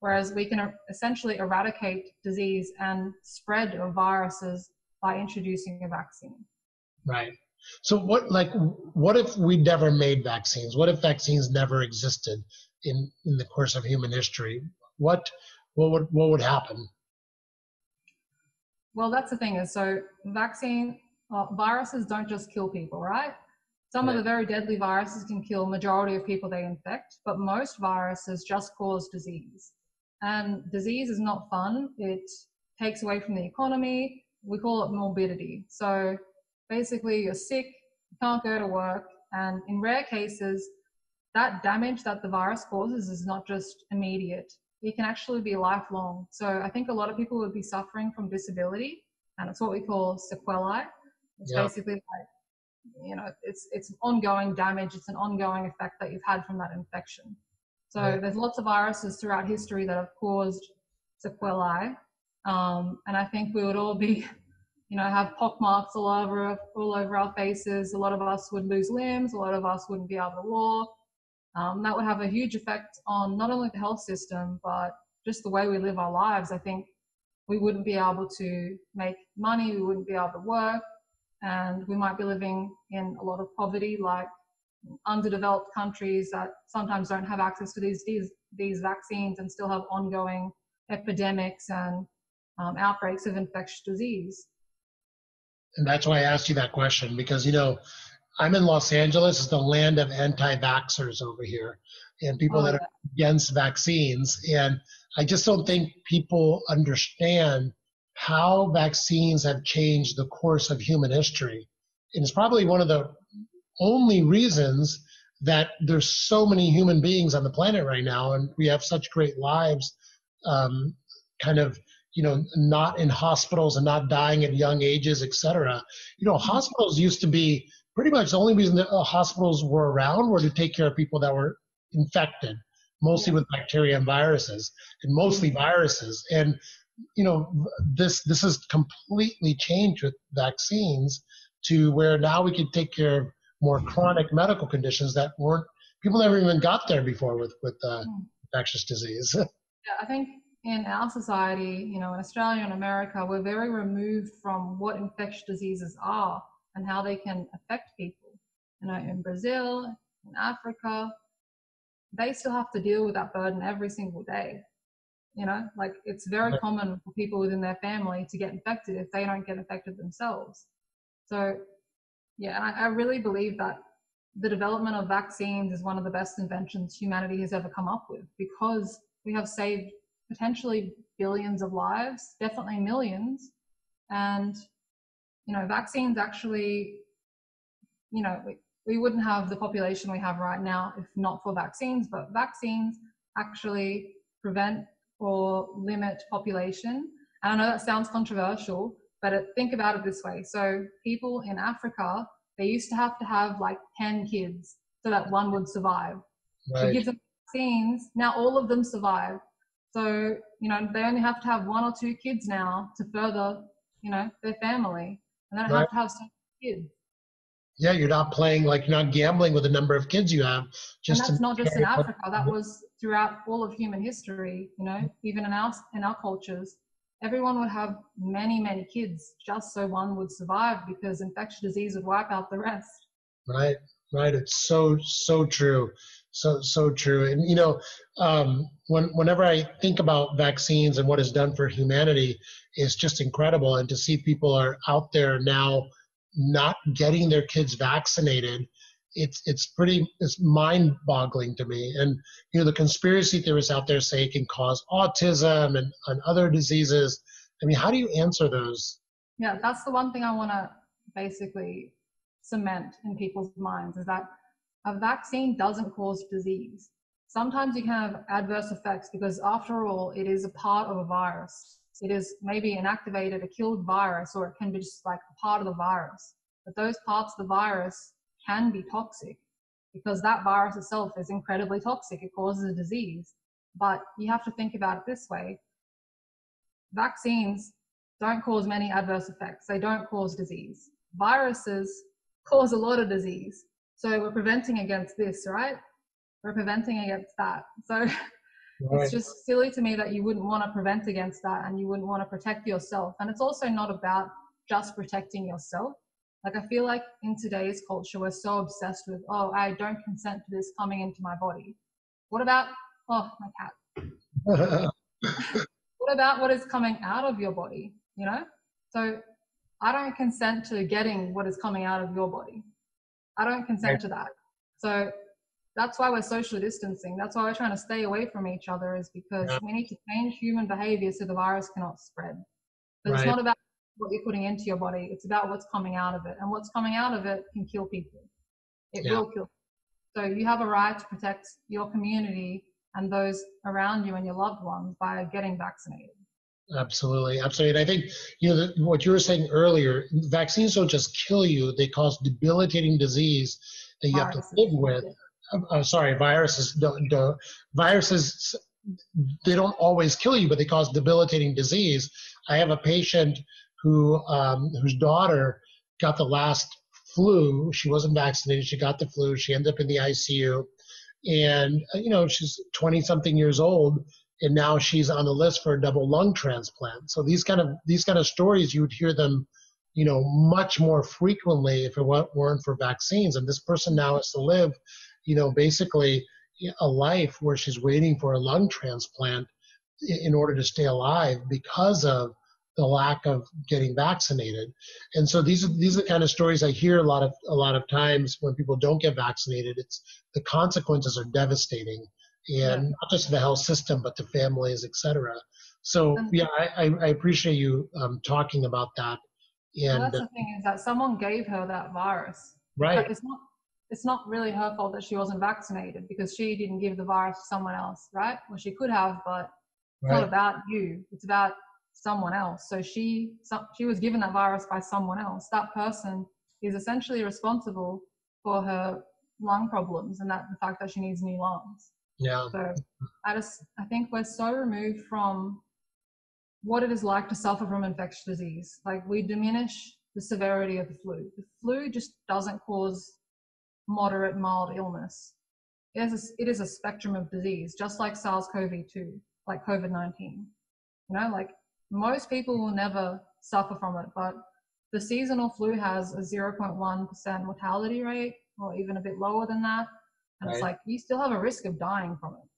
Whereas we can essentially eradicate disease and spread of viruses by introducing a vaccine. Right. So what, like, what if we never made vaccines? What if vaccines never existed in, in the course of human history? What, what would, what would happen? Well, that's the thing is, so vaccine, uh, viruses don't just kill people, right? Some right. of the very deadly viruses can kill majority of people they infect, but most viruses just cause disease. And disease is not fun. It takes away from the economy. We call it morbidity. So basically, you're sick, you can't go to work, and in rare cases, that damage that the virus causes is not just immediate. It can actually be lifelong. So I think a lot of people would be suffering from disability, and it's what we call sequelae. It's yeah. basically like, you know, it's it's ongoing damage. It's an ongoing effect that you've had from that infection. So yeah. there's lots of viruses throughout history that have caused sequelae, Um, and I think we would all be, you know, have pockmarks all over, all over our faces. A lot of us would lose limbs. A lot of us wouldn't be able to walk. Um, that would have a huge effect on not only the health system, but just the way we live our lives. I think we wouldn't be able to make money. We wouldn't be able to work. And we might be living in a lot of poverty, like underdeveloped countries that sometimes don't have access to these, these, these vaccines and still have ongoing epidemics and um, outbreaks of infectious disease. And that's why I asked you that question, because, you know, I'm in Los Angeles. It's the land of anti-vaxxers over here and people oh, that are yeah. against vaccines. And I just don't think people understand how vaccines have changed the course of human history. And it's probably one of the only reasons that there's so many human beings on the planet right now, and we have such great lives, um, kind of, you know, not in hospitals and not dying at young ages, et cetera. You know, hospitals used to be pretty much the only reason that hospitals were around were to take care of people that were infected, mostly with bacteria and viruses, and mostly viruses. And, you know, this, this has completely changed with vaccines to where now we can take care of more chronic medical conditions that weren't, people never even got there before with, with uh, infectious disease. Yeah, I think in our society, you know, in Australia and America, we're very removed from what infectious diseases are and how they can affect people. You know, in Brazil, in Africa, they still have to deal with that burden every single day. You know, like it's very common for people within their family to get infected if they don't get infected themselves. So, yeah, and I, I really believe that the development of vaccines is one of the best inventions humanity has ever come up with, because we have saved potentially billions of lives, definitely millions. And, you know, vaccines actually, you know, we, we wouldn't have the population we have right now if not for vaccines, but vaccines actually prevent or limit population. And I know that sounds controversial, but it, think about it this way. So people in Africa, they used to have to have like ten kids so that one would survive. Right. We give them vaccines, now all of them survive. So, you know, they only have to have one or two kids now to further, you know, their family. And they don't right. have to have so many kids. Yeah, you're not playing, like you're not gambling with the number of kids you have. Just and that's not just in Africa. That was throughout all of human history, you know, even in our, in our cultures. Everyone would have many, many kids just so one would survive, because infectious disease would wipe out the rest. Right, right. It's so, so true. So, so true. And, you know, um, when, whenever I think about vaccines and what it's done for humanity, it's just incredible. And to see people are out there now not getting their kids vaccinated, it's it's pretty it's mind-boggling to me. And you know, the conspiracy theorists out there say it can cause autism and, and other diseases. I mean, how do you answer those? Yeah, that's the one thing I want to basically cement in people's minds, is that a vaccine doesn't cause disease. Sometimes you can have adverse effects, because after all, it is a part of a virus. It is maybe an activated, a killed virus, or it can be just like a part of the virus. But those parts of the virus can be toxic, because that virus itself is incredibly toxic. It causes a disease. But you have to think about it this way. Vaccines don't cause many adverse effects. They don't cause disease. Viruses cause a lot of disease. So we're preventing against this, right? We're preventing against that. So... Right. It's just silly to me that you wouldn't want to prevent against that, and you wouldn't want to protect yourself. And it's also not about just protecting yourself. Like, I feel like in today's culture, we're so obsessed with, oh, I don't consent to this coming into my body. What about, oh, my cat. What about what is coming out of your body, you know? So I don't consent to getting what is coming out of your body. I don't consent right. to that. So that's why we're social distancing. That's why we're trying to stay away from each other, is because yeah. we need to change human behavior so the virus cannot spread. But right. it's not about what you're putting into your body. It's about what's coming out of it. And what's coming out of it can kill people. It yeah. will kill people. So you have a right to protect your community and those around you and your loved ones by getting vaccinated. Absolutely. Absolutely. And I think, you know, the, what you were saying earlier, vaccines don't just kill you. They cause debilitating disease that you viruses. have to live with. Yeah. I'm sorry, viruses don't, don't, viruses, they don't always kill you, but they cause debilitating disease I have a patient who um, whose daughter got the last flu. She wasn't vaccinated. She got the flu. She ended up in the I C U. And, you know, she's twenty-something years old, and now she's on the list for a double lung transplant. So these kind of these kind of stories, you would hear them, you know, much more frequently if it weren't for vaccines. And this person now has to live, you know, basically a life where she's waiting for a lung transplant in order to stay alive because of the lack of getting vaccinated. And so these are these are the kind of stories I hear a lot of a lot of times when people don't get vaccinated. It's the consequences are devastating, and not just to the health system, but to families, et cetera. So yeah, I, I appreciate you um, talking about that. And well, that's the thing, is that someone gave her that virus. Right. But it's not it's not really her fault that she wasn't vaccinated, because she didn't give the virus to someone else, right? Well, she could have, but it's not about you. It's about someone else. So she she was given that virus by someone else. That person is essentially responsible for her lung problems, and that the fact that she needs new lungs. Yeah. So I just I think we're so removed from what it is like to suffer from infectious disease. Like, we diminish the severity of the flu. The flu just doesn't cause moderate mild illness. It is a, it is a spectrum of disease, just like SARS-CoV two, like COVID nineteen. You know, like, most people will never suffer from it, but the seasonal flu has a zero point one percent mortality rate, or even a bit lower than that. And right. It's like, you still have a risk of dying from it,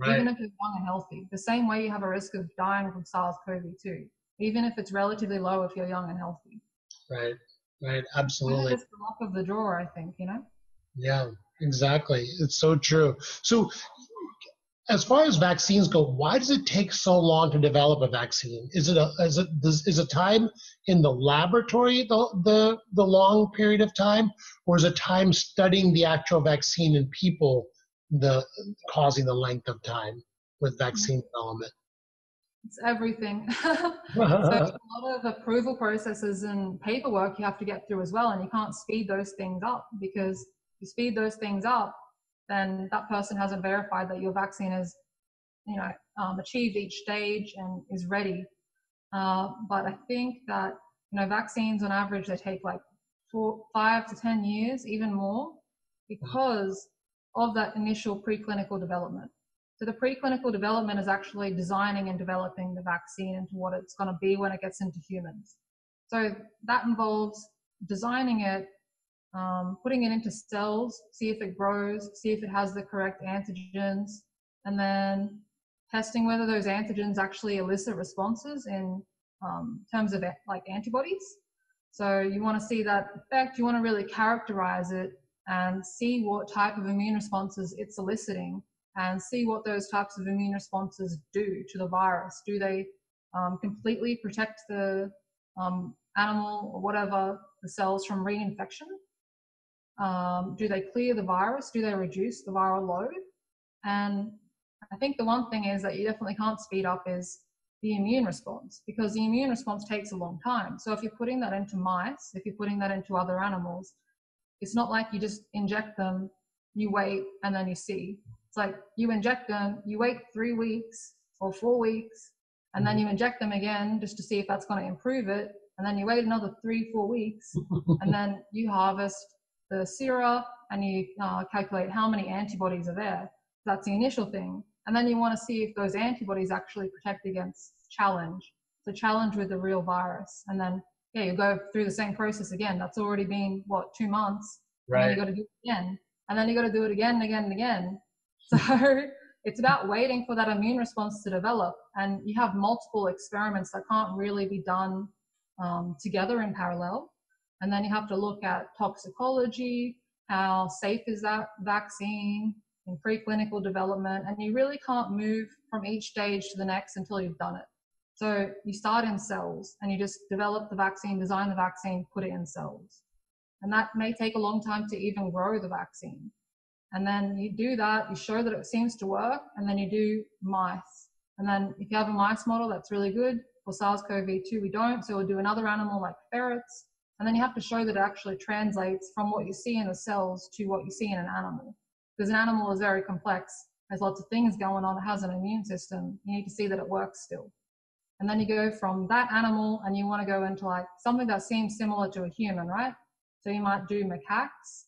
right. Even if you're young and healthy. The same way you have a risk of dying from SARS-CoV two, even if it's relatively low if you're young and healthy. Right, right, absolutely. It's the luck of the drawer, I think, you know? Yeah, exactly. It's so true. So, as far as vaccines go, why does it take so long to develop a vaccine? Is it a is it is it time in the laboratory the the the long period of time, or is it time studying the actual vaccine in people the causing the length of time with vaccine development? It's everything. So a lot of approval processes and paperwork you have to get through as well, and you can't speed those things up, because you speed those things up, then that person hasn't verified that your vaccine has, you know, um, achieved each stage and is ready. Uh, but I think that, you know, vaccines on average, they take like four, five to ten years, even more, because of that initial preclinical development. So the preclinical development is actually designing and developing the vaccine into what it's going to be when it gets into humans. So that involves designing it, Um, putting it into cells, see if it grows, see if it has the correct antigens, and then testing whether those antigens actually elicit responses in um, terms of like antibodies. So you want to see that effect, you want to really characterize it and see what type of immune responses it's eliciting, and see what those types of immune responses do to the virus. Do they um, completely protect the um, animal or whatever, the cells, from reinfection? Um, do they clear the virus? Do they reduce the viral load? And I think the one thing is that you definitely can't speed up is the immune response, because the immune response takes a long time. So if you're putting that into mice, if you're putting that into other animals, it's not like you just inject them, you wait, and then you see. It's like you inject them, you wait three weeks or four weeks, and then you inject them again just to see if that's going to improve it. And then you wait another three, four weeks, and then you harvest the sera, and you uh, calculate how many antibodies are there. That's the initial thing. And then you want to see if those antibodies actually protect against challenge. So challenge with the real virus. And then, yeah, you go through the same process again. That's already been, what, two months? Right. And then you got to do it again. And then you got to do it again and again and again. So it's about waiting for that immune response to develop. And you have multiple experiments that can't really be done um, together in parallel. And then you have to look at toxicology, how safe is that vaccine in preclinical development, and you really can't move from each stage to the next until you've done it. So you start in cells, and you just develop the vaccine, design the vaccine, put it in cells. And that may take a long time to even grow the vaccine. And then you do that, you show that it seems to work, and then you do mice. And then if you have a mice model, that's really good. For SARS-CoV two, we don't, so we'll do another animal like ferrets. And then you have to show that it actually translates from what you see in the cells to what you see in an animal. Because an animal is very complex. There's lots of things going on. It has an immune system. You need to see that it works still. And then you go from that animal and you want to go into like something that seems similar to a human, right? So you might do macaques,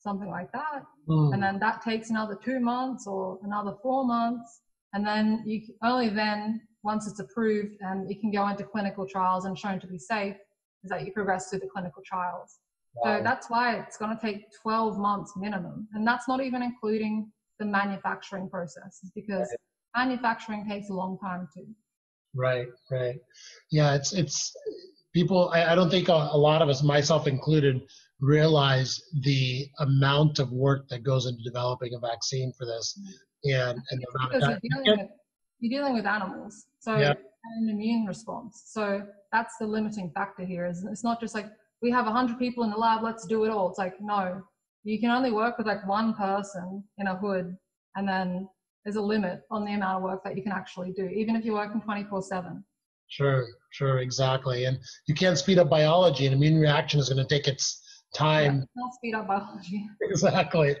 something like that. Mm. And then that takes another two months or another four months. And then you only then, once it's approved and it can go into clinical trials and shown to be safe, is that you progress through the clinical trials. Wow. So that's why it's going to take twelve months minimum. And that's not even including the manufacturing process, because right. manufacturing takes a long time too. Right, right. Yeah, it's, it's people, I, I don't think a, a lot of us, myself included, realize the amount of work that goes into developing a vaccine for this. And, and the amount of time. You're dealing with, you're dealing with animals. So yeah. an immune response. So that's the limiting factor here. Is it's not just like, we have one hundred people in the lab, let's do it all. It's like, no, you can only work with like one person in a hood, and then there's a limit on the amount of work that you can actually do, even if you're working twenty-four seven. Sure, sure, exactly. And you can't speed up biology, and immune reaction is going to take its time. Yeah, you can't speed up biology. Exactly.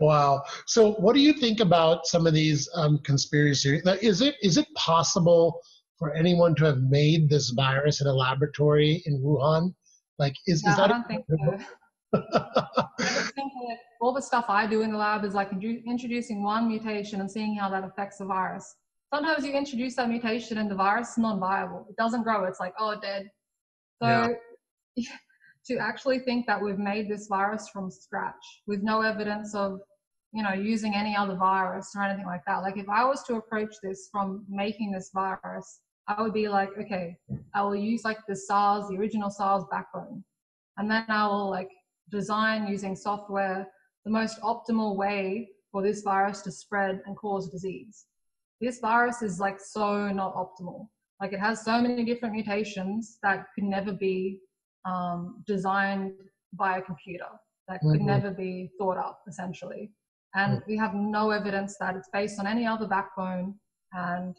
Wow. So what do you think about some of these um, conspiracy theories? Is it, is it possible for anyone to have made this virus in a laboratory in Wuhan? Like, is, no, is that I don't think so. I just think that all the stuff I do in the lab is like introducing one mutation and seeing how that affects the virus. Sometimes you introduce that mutation and the virus is non-viable. It doesn't grow. It's like, oh, dead. So yeah. To actually think that we've made this virus from scratch with no evidence of, you know, using any other virus or anything like that. Like if I was to approach this from making this virus, I would be like, okay, I will use like the SARS, the original SARS backbone. And then I will like design using software the most optimal way for this virus to spread and cause disease. This virus is like so not optimal. Like it has so many different mutations that could never be um, designed by a computer, that could mm-hmm. never be thought up essentially. And mm-hmm. we have no evidence that it's based on any other backbone, and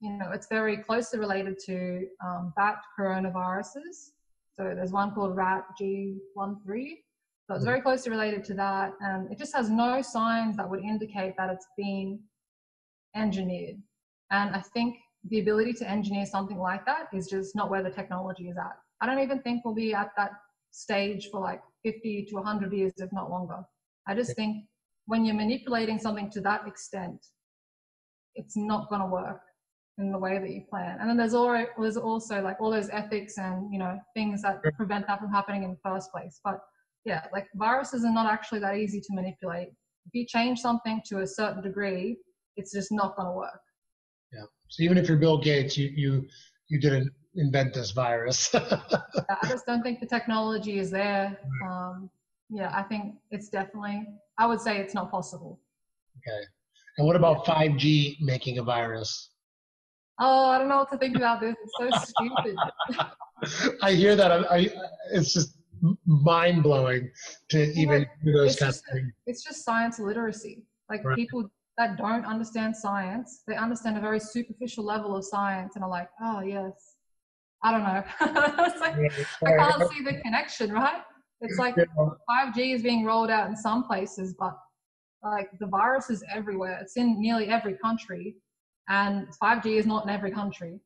you know, it's very closely related to um, bat coronaviruses. So there's one called RaT G one three. So it's very closely related to that. And it just has no signs that would indicate that it's been engineered. And I think the ability to engineer something like that is just not where the technology is at. I don't even think we'll be at that stage for like fifty to one hundred years, if not longer. I just think when you're manipulating something to that extent, it's not going to work in the way that you plan. And then there's already, there's also like all those ethics and, you know, things that prevent that from happening in the first place. But yeah, like viruses are not actually that easy to manipulate. If you change something to a certain degree, it's just not going to work. Yeah. So even if you're Bill Gates, you you you didn't invent this virus. I just don't think the technology is there. Um, yeah, I think it's definitely, I would say it's not possible. Okay. And what about five G making a virus? Oh, I don't know what to think about this. It's so stupid. I hear that. I, I, it's just mind-blowing to even do those kind of things. It's just science literacy. Like right. people that don't understand science, they understand a very superficial level of science and are like, oh, yes. I don't know. It's like, yeah, I can't see the connection, right? It's like yeah. five G is being rolled out in some places, but like the virus is everywhere. It's in nearly every country. And five G is not in every country.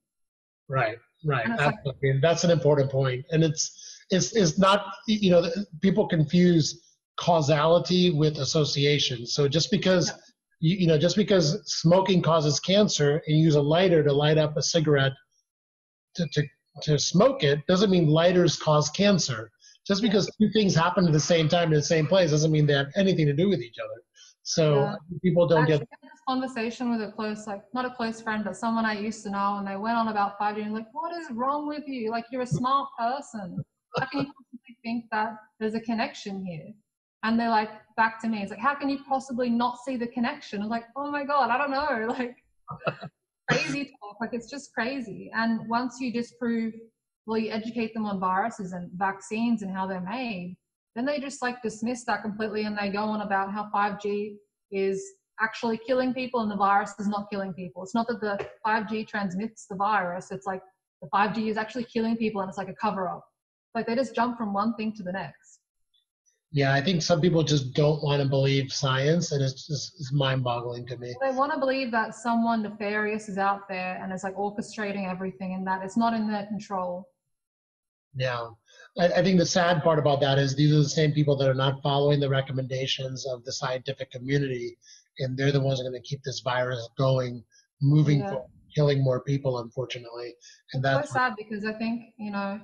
Right, right. That's, like, that's an important point. And it's, it's, it's not, you know, people confuse causality with association. So just because, yeah. you, you know, just because smoking causes cancer and you use a lighter to light up a cigarette to, to, to smoke it doesn't mean lighters cause cancer. Just because yeah. two things happen at the same time in the same place doesn't mean they have anything to do with each other. So yeah. people don't Actually, get... I had this conversation with a close, like, not a close friend, but someone I used to know, and they went on about five G and like, what is wrong with you? Like, you're a smart person. How can you possibly think that there's a connection here? And they're like, back to me, it's like, how can you possibly not see the connection? I was like, oh my God, I don't know. Like, crazy talk. Like, it's just crazy. And once you disprove, well, you educate them on viruses and vaccines and how they're made, then they just like dismiss that completely and they go on about how five G is actually killing people and the virus is not killing people. It's not that the five G transmits the virus, it's like the five G is actually killing people and it's like a cover up. Like they just jump from one thing to the next. Yeah, I think some people just don't want to believe science, and it's just it's mind-boggling to me. They want to believe that someone nefarious is out there and is like orchestrating everything, and that it's not in their control. Yeah. I, I think the sad part about that is these are the same people that are not following the recommendations of the scientific community, and they're the ones that are going to keep this virus going, moving yeah. forward, killing more people, unfortunately. And that's so sad, because I think, you know,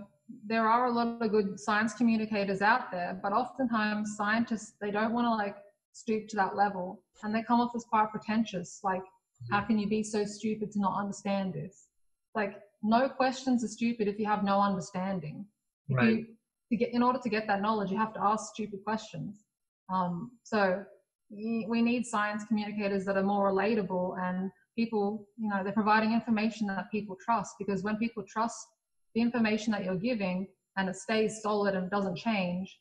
there are a lot of good science communicators out there, but oftentimes scientists, they don't want to like stoop to that level, and they come off as quite pretentious. Like, mm-hmm. how can you be so stupid to not understand this? Like, no questions are stupid if you have no understanding. If right. You, to get, in order to get that knowledge, you have to ask stupid questions. Um, so we need science communicators that are more relatable, and people, you know, they're providing information that people trust, because when people trust the information that you're giving and it stays solid and doesn't change,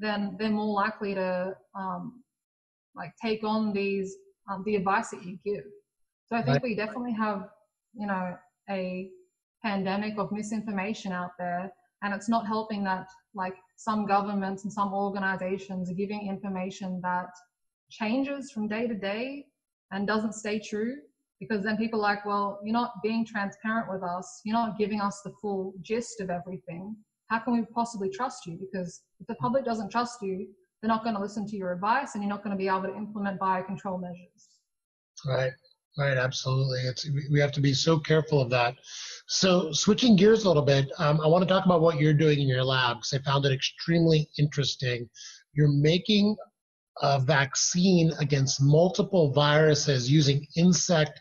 then they're more likely to um, like take on these um, the advice that you give. So I think we definitely have, you know, a pandemic of misinformation out there, and it's not helping that like some governments and some organizations are giving information that changes from day to day and doesn't stay true. Because then people are like, well, you're not being transparent with us. You're not giving us the full gist of everything. How can we possibly trust you? Because if the public doesn't trust you, they're not going to listen to your advice, and you're not going to be able to implement biocontrol measures. Right, right, absolutely. It's, we have to be so careful of that. So switching gears a little bit, um, I want to talk about what you're doing in your lab, because I found it extremely interesting. You're making a vaccine against multiple viruses using insect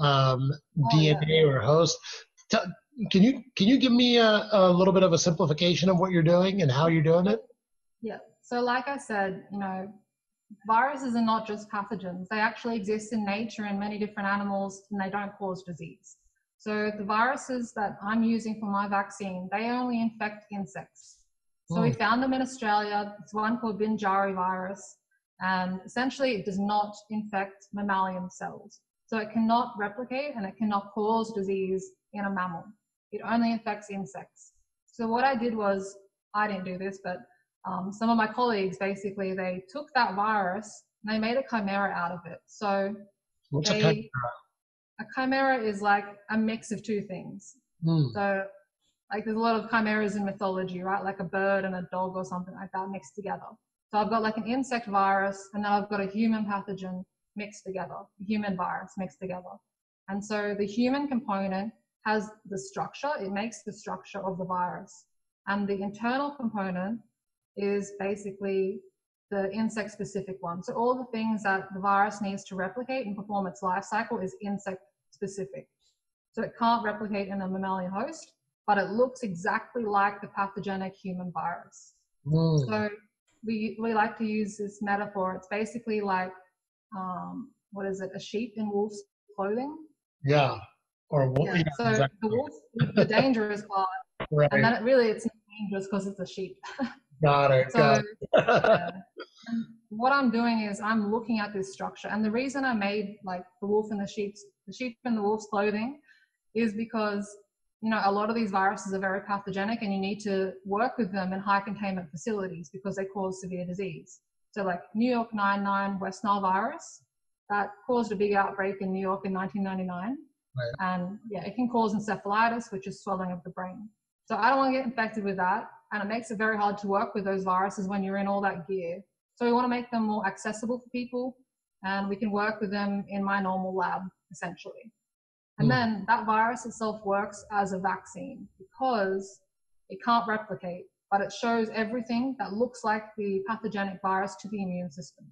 um oh, D N A yeah. or host. Can you can you give me a, a little bit of a simplification of what you're doing and how you're doing it? Yeah, so like I said, you know, viruses are not just pathogens. They actually exist in nature in many different animals, and they don't cause disease. So the viruses that I'm using for my vaccine, they only infect insects. So mm. we found them in Australia. It's one called Binjari virus, and essentially it does not infect mammalian cells. So it cannot replicate, and it cannot cause disease in a mammal. It only affects insects. So what I did was, I didn't do this, but um, some of my colleagues, basically, they took that virus and they made a chimera out of it. So What's they, a chimera? A chimera is like a mix of two things. Mm. So like there's a lot of chimeras in mythology, right? Like a bird and a dog or something like that mixed together. So I've got like an insect virus, and then I've got a human pathogen mixed together, human virus mixed together. And so the human component has the structure, it makes the structure of the virus. And the internal component is basically the insect specific one. So all the things that the virus needs to replicate and perform its life cycle is insect specific. So it can't replicate in a mammalian host, but it looks exactly like the pathogenic human virus. Mm. So we, we like to use this metaphor. It's basically like, Um, what is it? A sheep in wolf's clothing? Yeah. Or wolf. Yeah. So exactly. The wolf is the dangerous part, right. And then it really it's not dangerous because it's a sheep. Got it. So got it. Yeah. What I'm doing is I'm looking at this structure, and the reason I made like the wolf and the sheep's the sheep in the wolf's clothing is because, you know, a lot of these viruses are very pathogenic, and you need to work with them in high containment facilities because they cause severe disease. So like New York ninety-nine West Nile virus, that caused a big outbreak in New York in nineteen ninety-nine. Right. And yeah, it can cause encephalitis, which is swelling of the brain. So I don't want to get infected with that. And it makes it very hard to work with those viruses when you're in all that gear. So we want to make them more accessible for people, and we can work with them in my normal lab, essentially. And mm. then that virus itself works as a vaccine because it can't replicate, but it shows everything that looks like the pathogenic virus to the immune system.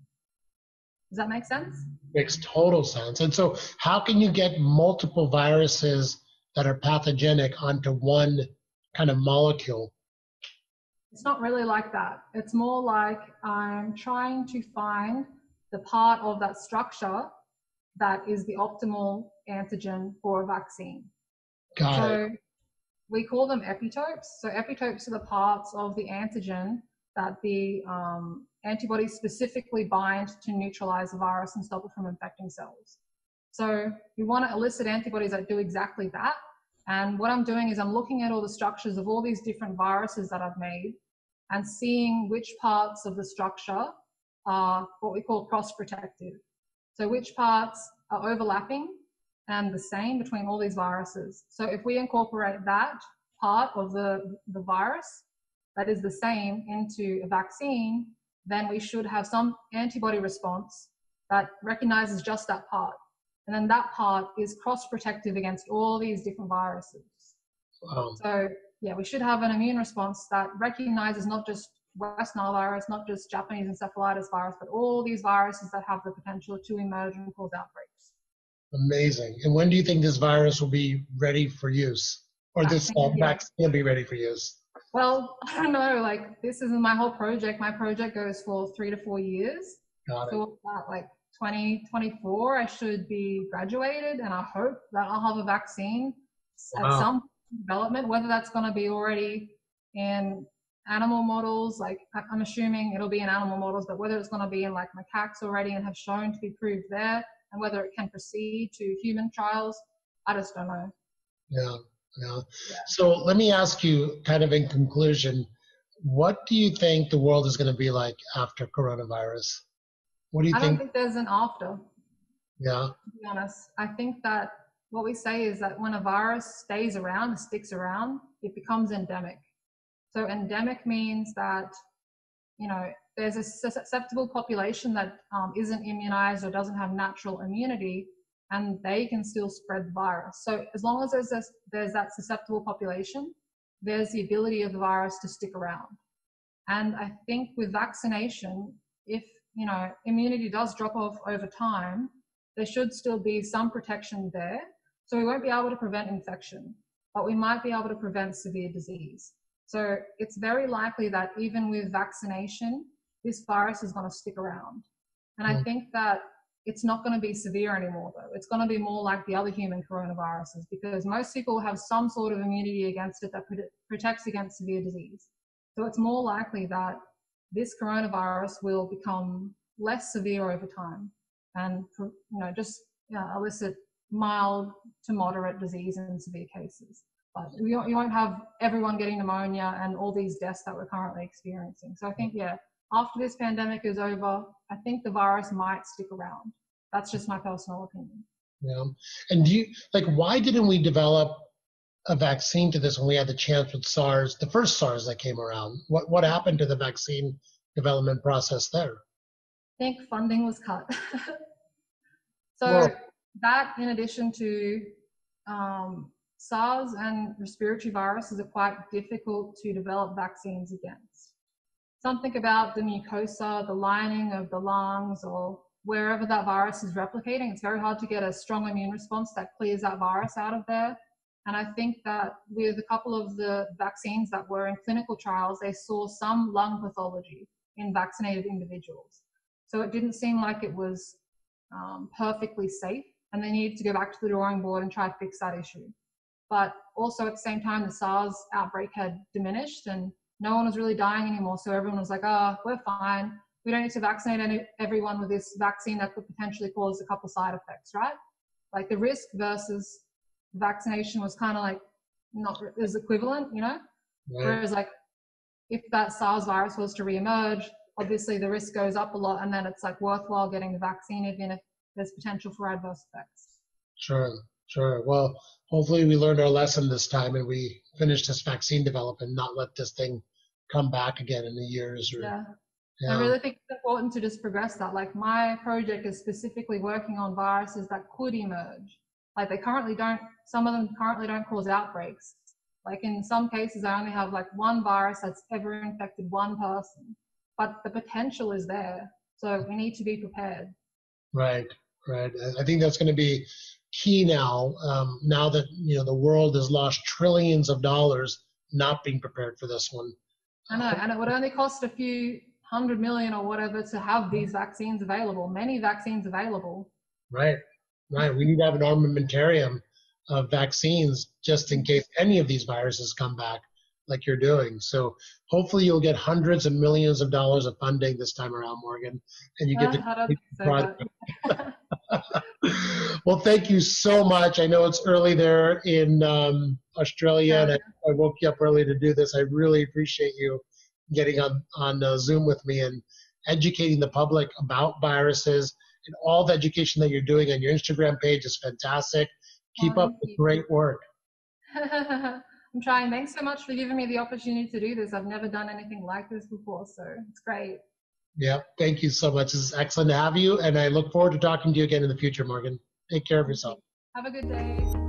Does that make sense? Makes total sense. And so how can you get multiple viruses that are pathogenic onto one kind of molecule? It's not really like that. It's more like I'm trying to find the part of that structure that is the optimal antigen for a vaccine. Got so, it. We call them epitopes. So epitopes are the parts of the antigen that the um, antibodies specifically bind to neutralize the virus and stop it from infecting cells. So you want to elicit antibodies that do exactly that. And what I'm doing is I'm looking at all the structures of all these different viruses that I've made, and seeing which parts of the structure are what we call cross-protective. So which parts are overlapping and the same between all these viruses. So if we incorporate that part of the, the virus that is the same into a vaccine, then we should have some antibody response that recognizes just that part. And then that part is cross-protective against all these different viruses. Wow. So yeah, we should have an immune response that recognizes not just West Nile virus, not just Japanese encephalitis virus, but all these viruses that have the potential to emerge and cause outbreaks. Amazing. And when do you think this virus will be ready for use? Or this uh, vaccine will be ready for use? Well, I don't know. Like, this isn't my whole project. My project goes for three to four years. Got it. So about like twenty twenty-four, I should be graduated, and I hope that I'll have a vaccine wow. at some development, whether that's going to be already in animal models, like I'm assuming it'll be in animal models, but whether it's going to be in like macaques already and have shown to be proved there, and whether it can proceed to human trials, I just don't know. Yeah, yeah. yeah. So let me ask you, kind of in conclusion, what do you think the world is going to be like after coronavirus? What do you I think? I don't think there's an after. Yeah. To be honest, I think that what we say is that when a virus stays around and sticks around, it becomes endemic. So endemic means that, you know, there's a susceptible population that um, isn't immunized or doesn't have natural immunity, and they can still spread the virus. So as long as there's, this, there's that susceptible population, there's the ability of the virus to stick around. And I think with vaccination, if, you know, immunity does drop off over time, there should still be some protection there. So we won't be able to prevent infection, but we might be able to prevent severe disease. So it's very likely that even with vaccination, this virus is going to stick around. And mm. I think that it's not going to be severe anymore, though. It's going to be more like the other human coronaviruses, because most people have some sort of immunity against it that protects against severe disease. So it's more likely that this coronavirus will become less severe over time and, you know, just you know, elicit mild to moderate disease in severe cases. But you won't have everyone getting pneumonia and all these deaths that we're currently experiencing. So I think, yeah, after this pandemic is over, I think the virus might stick around. That's just my personal opinion. Yeah. And do you, like, why didn't we develop a vaccine to this when we had the chance with SARS, the first SARS that came around? What, what happened to the vaccine development process there? I think funding was cut. So well, that, in addition to... Um, SARS and respiratory viruses are quite difficult to develop vaccines against. Something about the mucosa, the lining of the lungs, or wherever that virus is replicating, it's very hard to get a strong immune response that clears that virus out of there. And I think that with a couple of the vaccines that were in clinical trials, they saw some lung pathology in vaccinated individuals. So it didn't seem like it was um, perfectly safe, and they needed to go back to the drawing board and try to fix that issue. But also at the same time, the SARS outbreak had diminished and no one was really dying anymore. So everyone was like, oh, we're fine. We don't need to vaccinate any, everyone with this vaccine that could potentially cause a couple side effects, right? Like the risk versus vaccination was kind of like not as equivalent, you know? Yeah. Whereas like if that SARS virus was to reemerge, obviously the risk goes up a lot, and then it's like worthwhile getting the vaccine even if there's potential for adverse effects. Sure. Sure. Well, hopefully we learned our lesson this time and we finished this vaccine development, not let this thing come back again in the years. Or, yeah. yeah. I really think it's important to just progress that. Like, my project is specifically working on viruses that could emerge. Like, they currently don't, some of them currently don't cause outbreaks. Like, in some cases, I only have like one virus that's ever infected one person, but the potential is there. So we need to be prepared. Right. Right. I think that's going to be key now, um, now that, you know, the world has lost trillions of dollars not being prepared for this one. I know, and it would only cost a few hundred million or whatever to have these vaccines available, many vaccines available. Right, right. We need to have an armamentarium of vaccines just in case any of these viruses come back like you're doing. So hopefully you'll get hundreds of millions of dollars of funding this time around, Morgan, and you get the Well, thank you so much. I know it's early there in um, Australia, and I, I woke you up early to do this. I really appreciate you getting on, on uh, Zoom with me and educating the public about viruses. And all the education that you're doing on your Instagram page is fantastic. Keep oh, up the great work. I'm trying. Thanks so much for giving me the opportunity to do this. I've never done anything like this before, so it's great. Yeah, thank you so much. It's excellent to have you, and I look forward to talking to you again in the future, Morgan. Take care of yourself. Have a good day.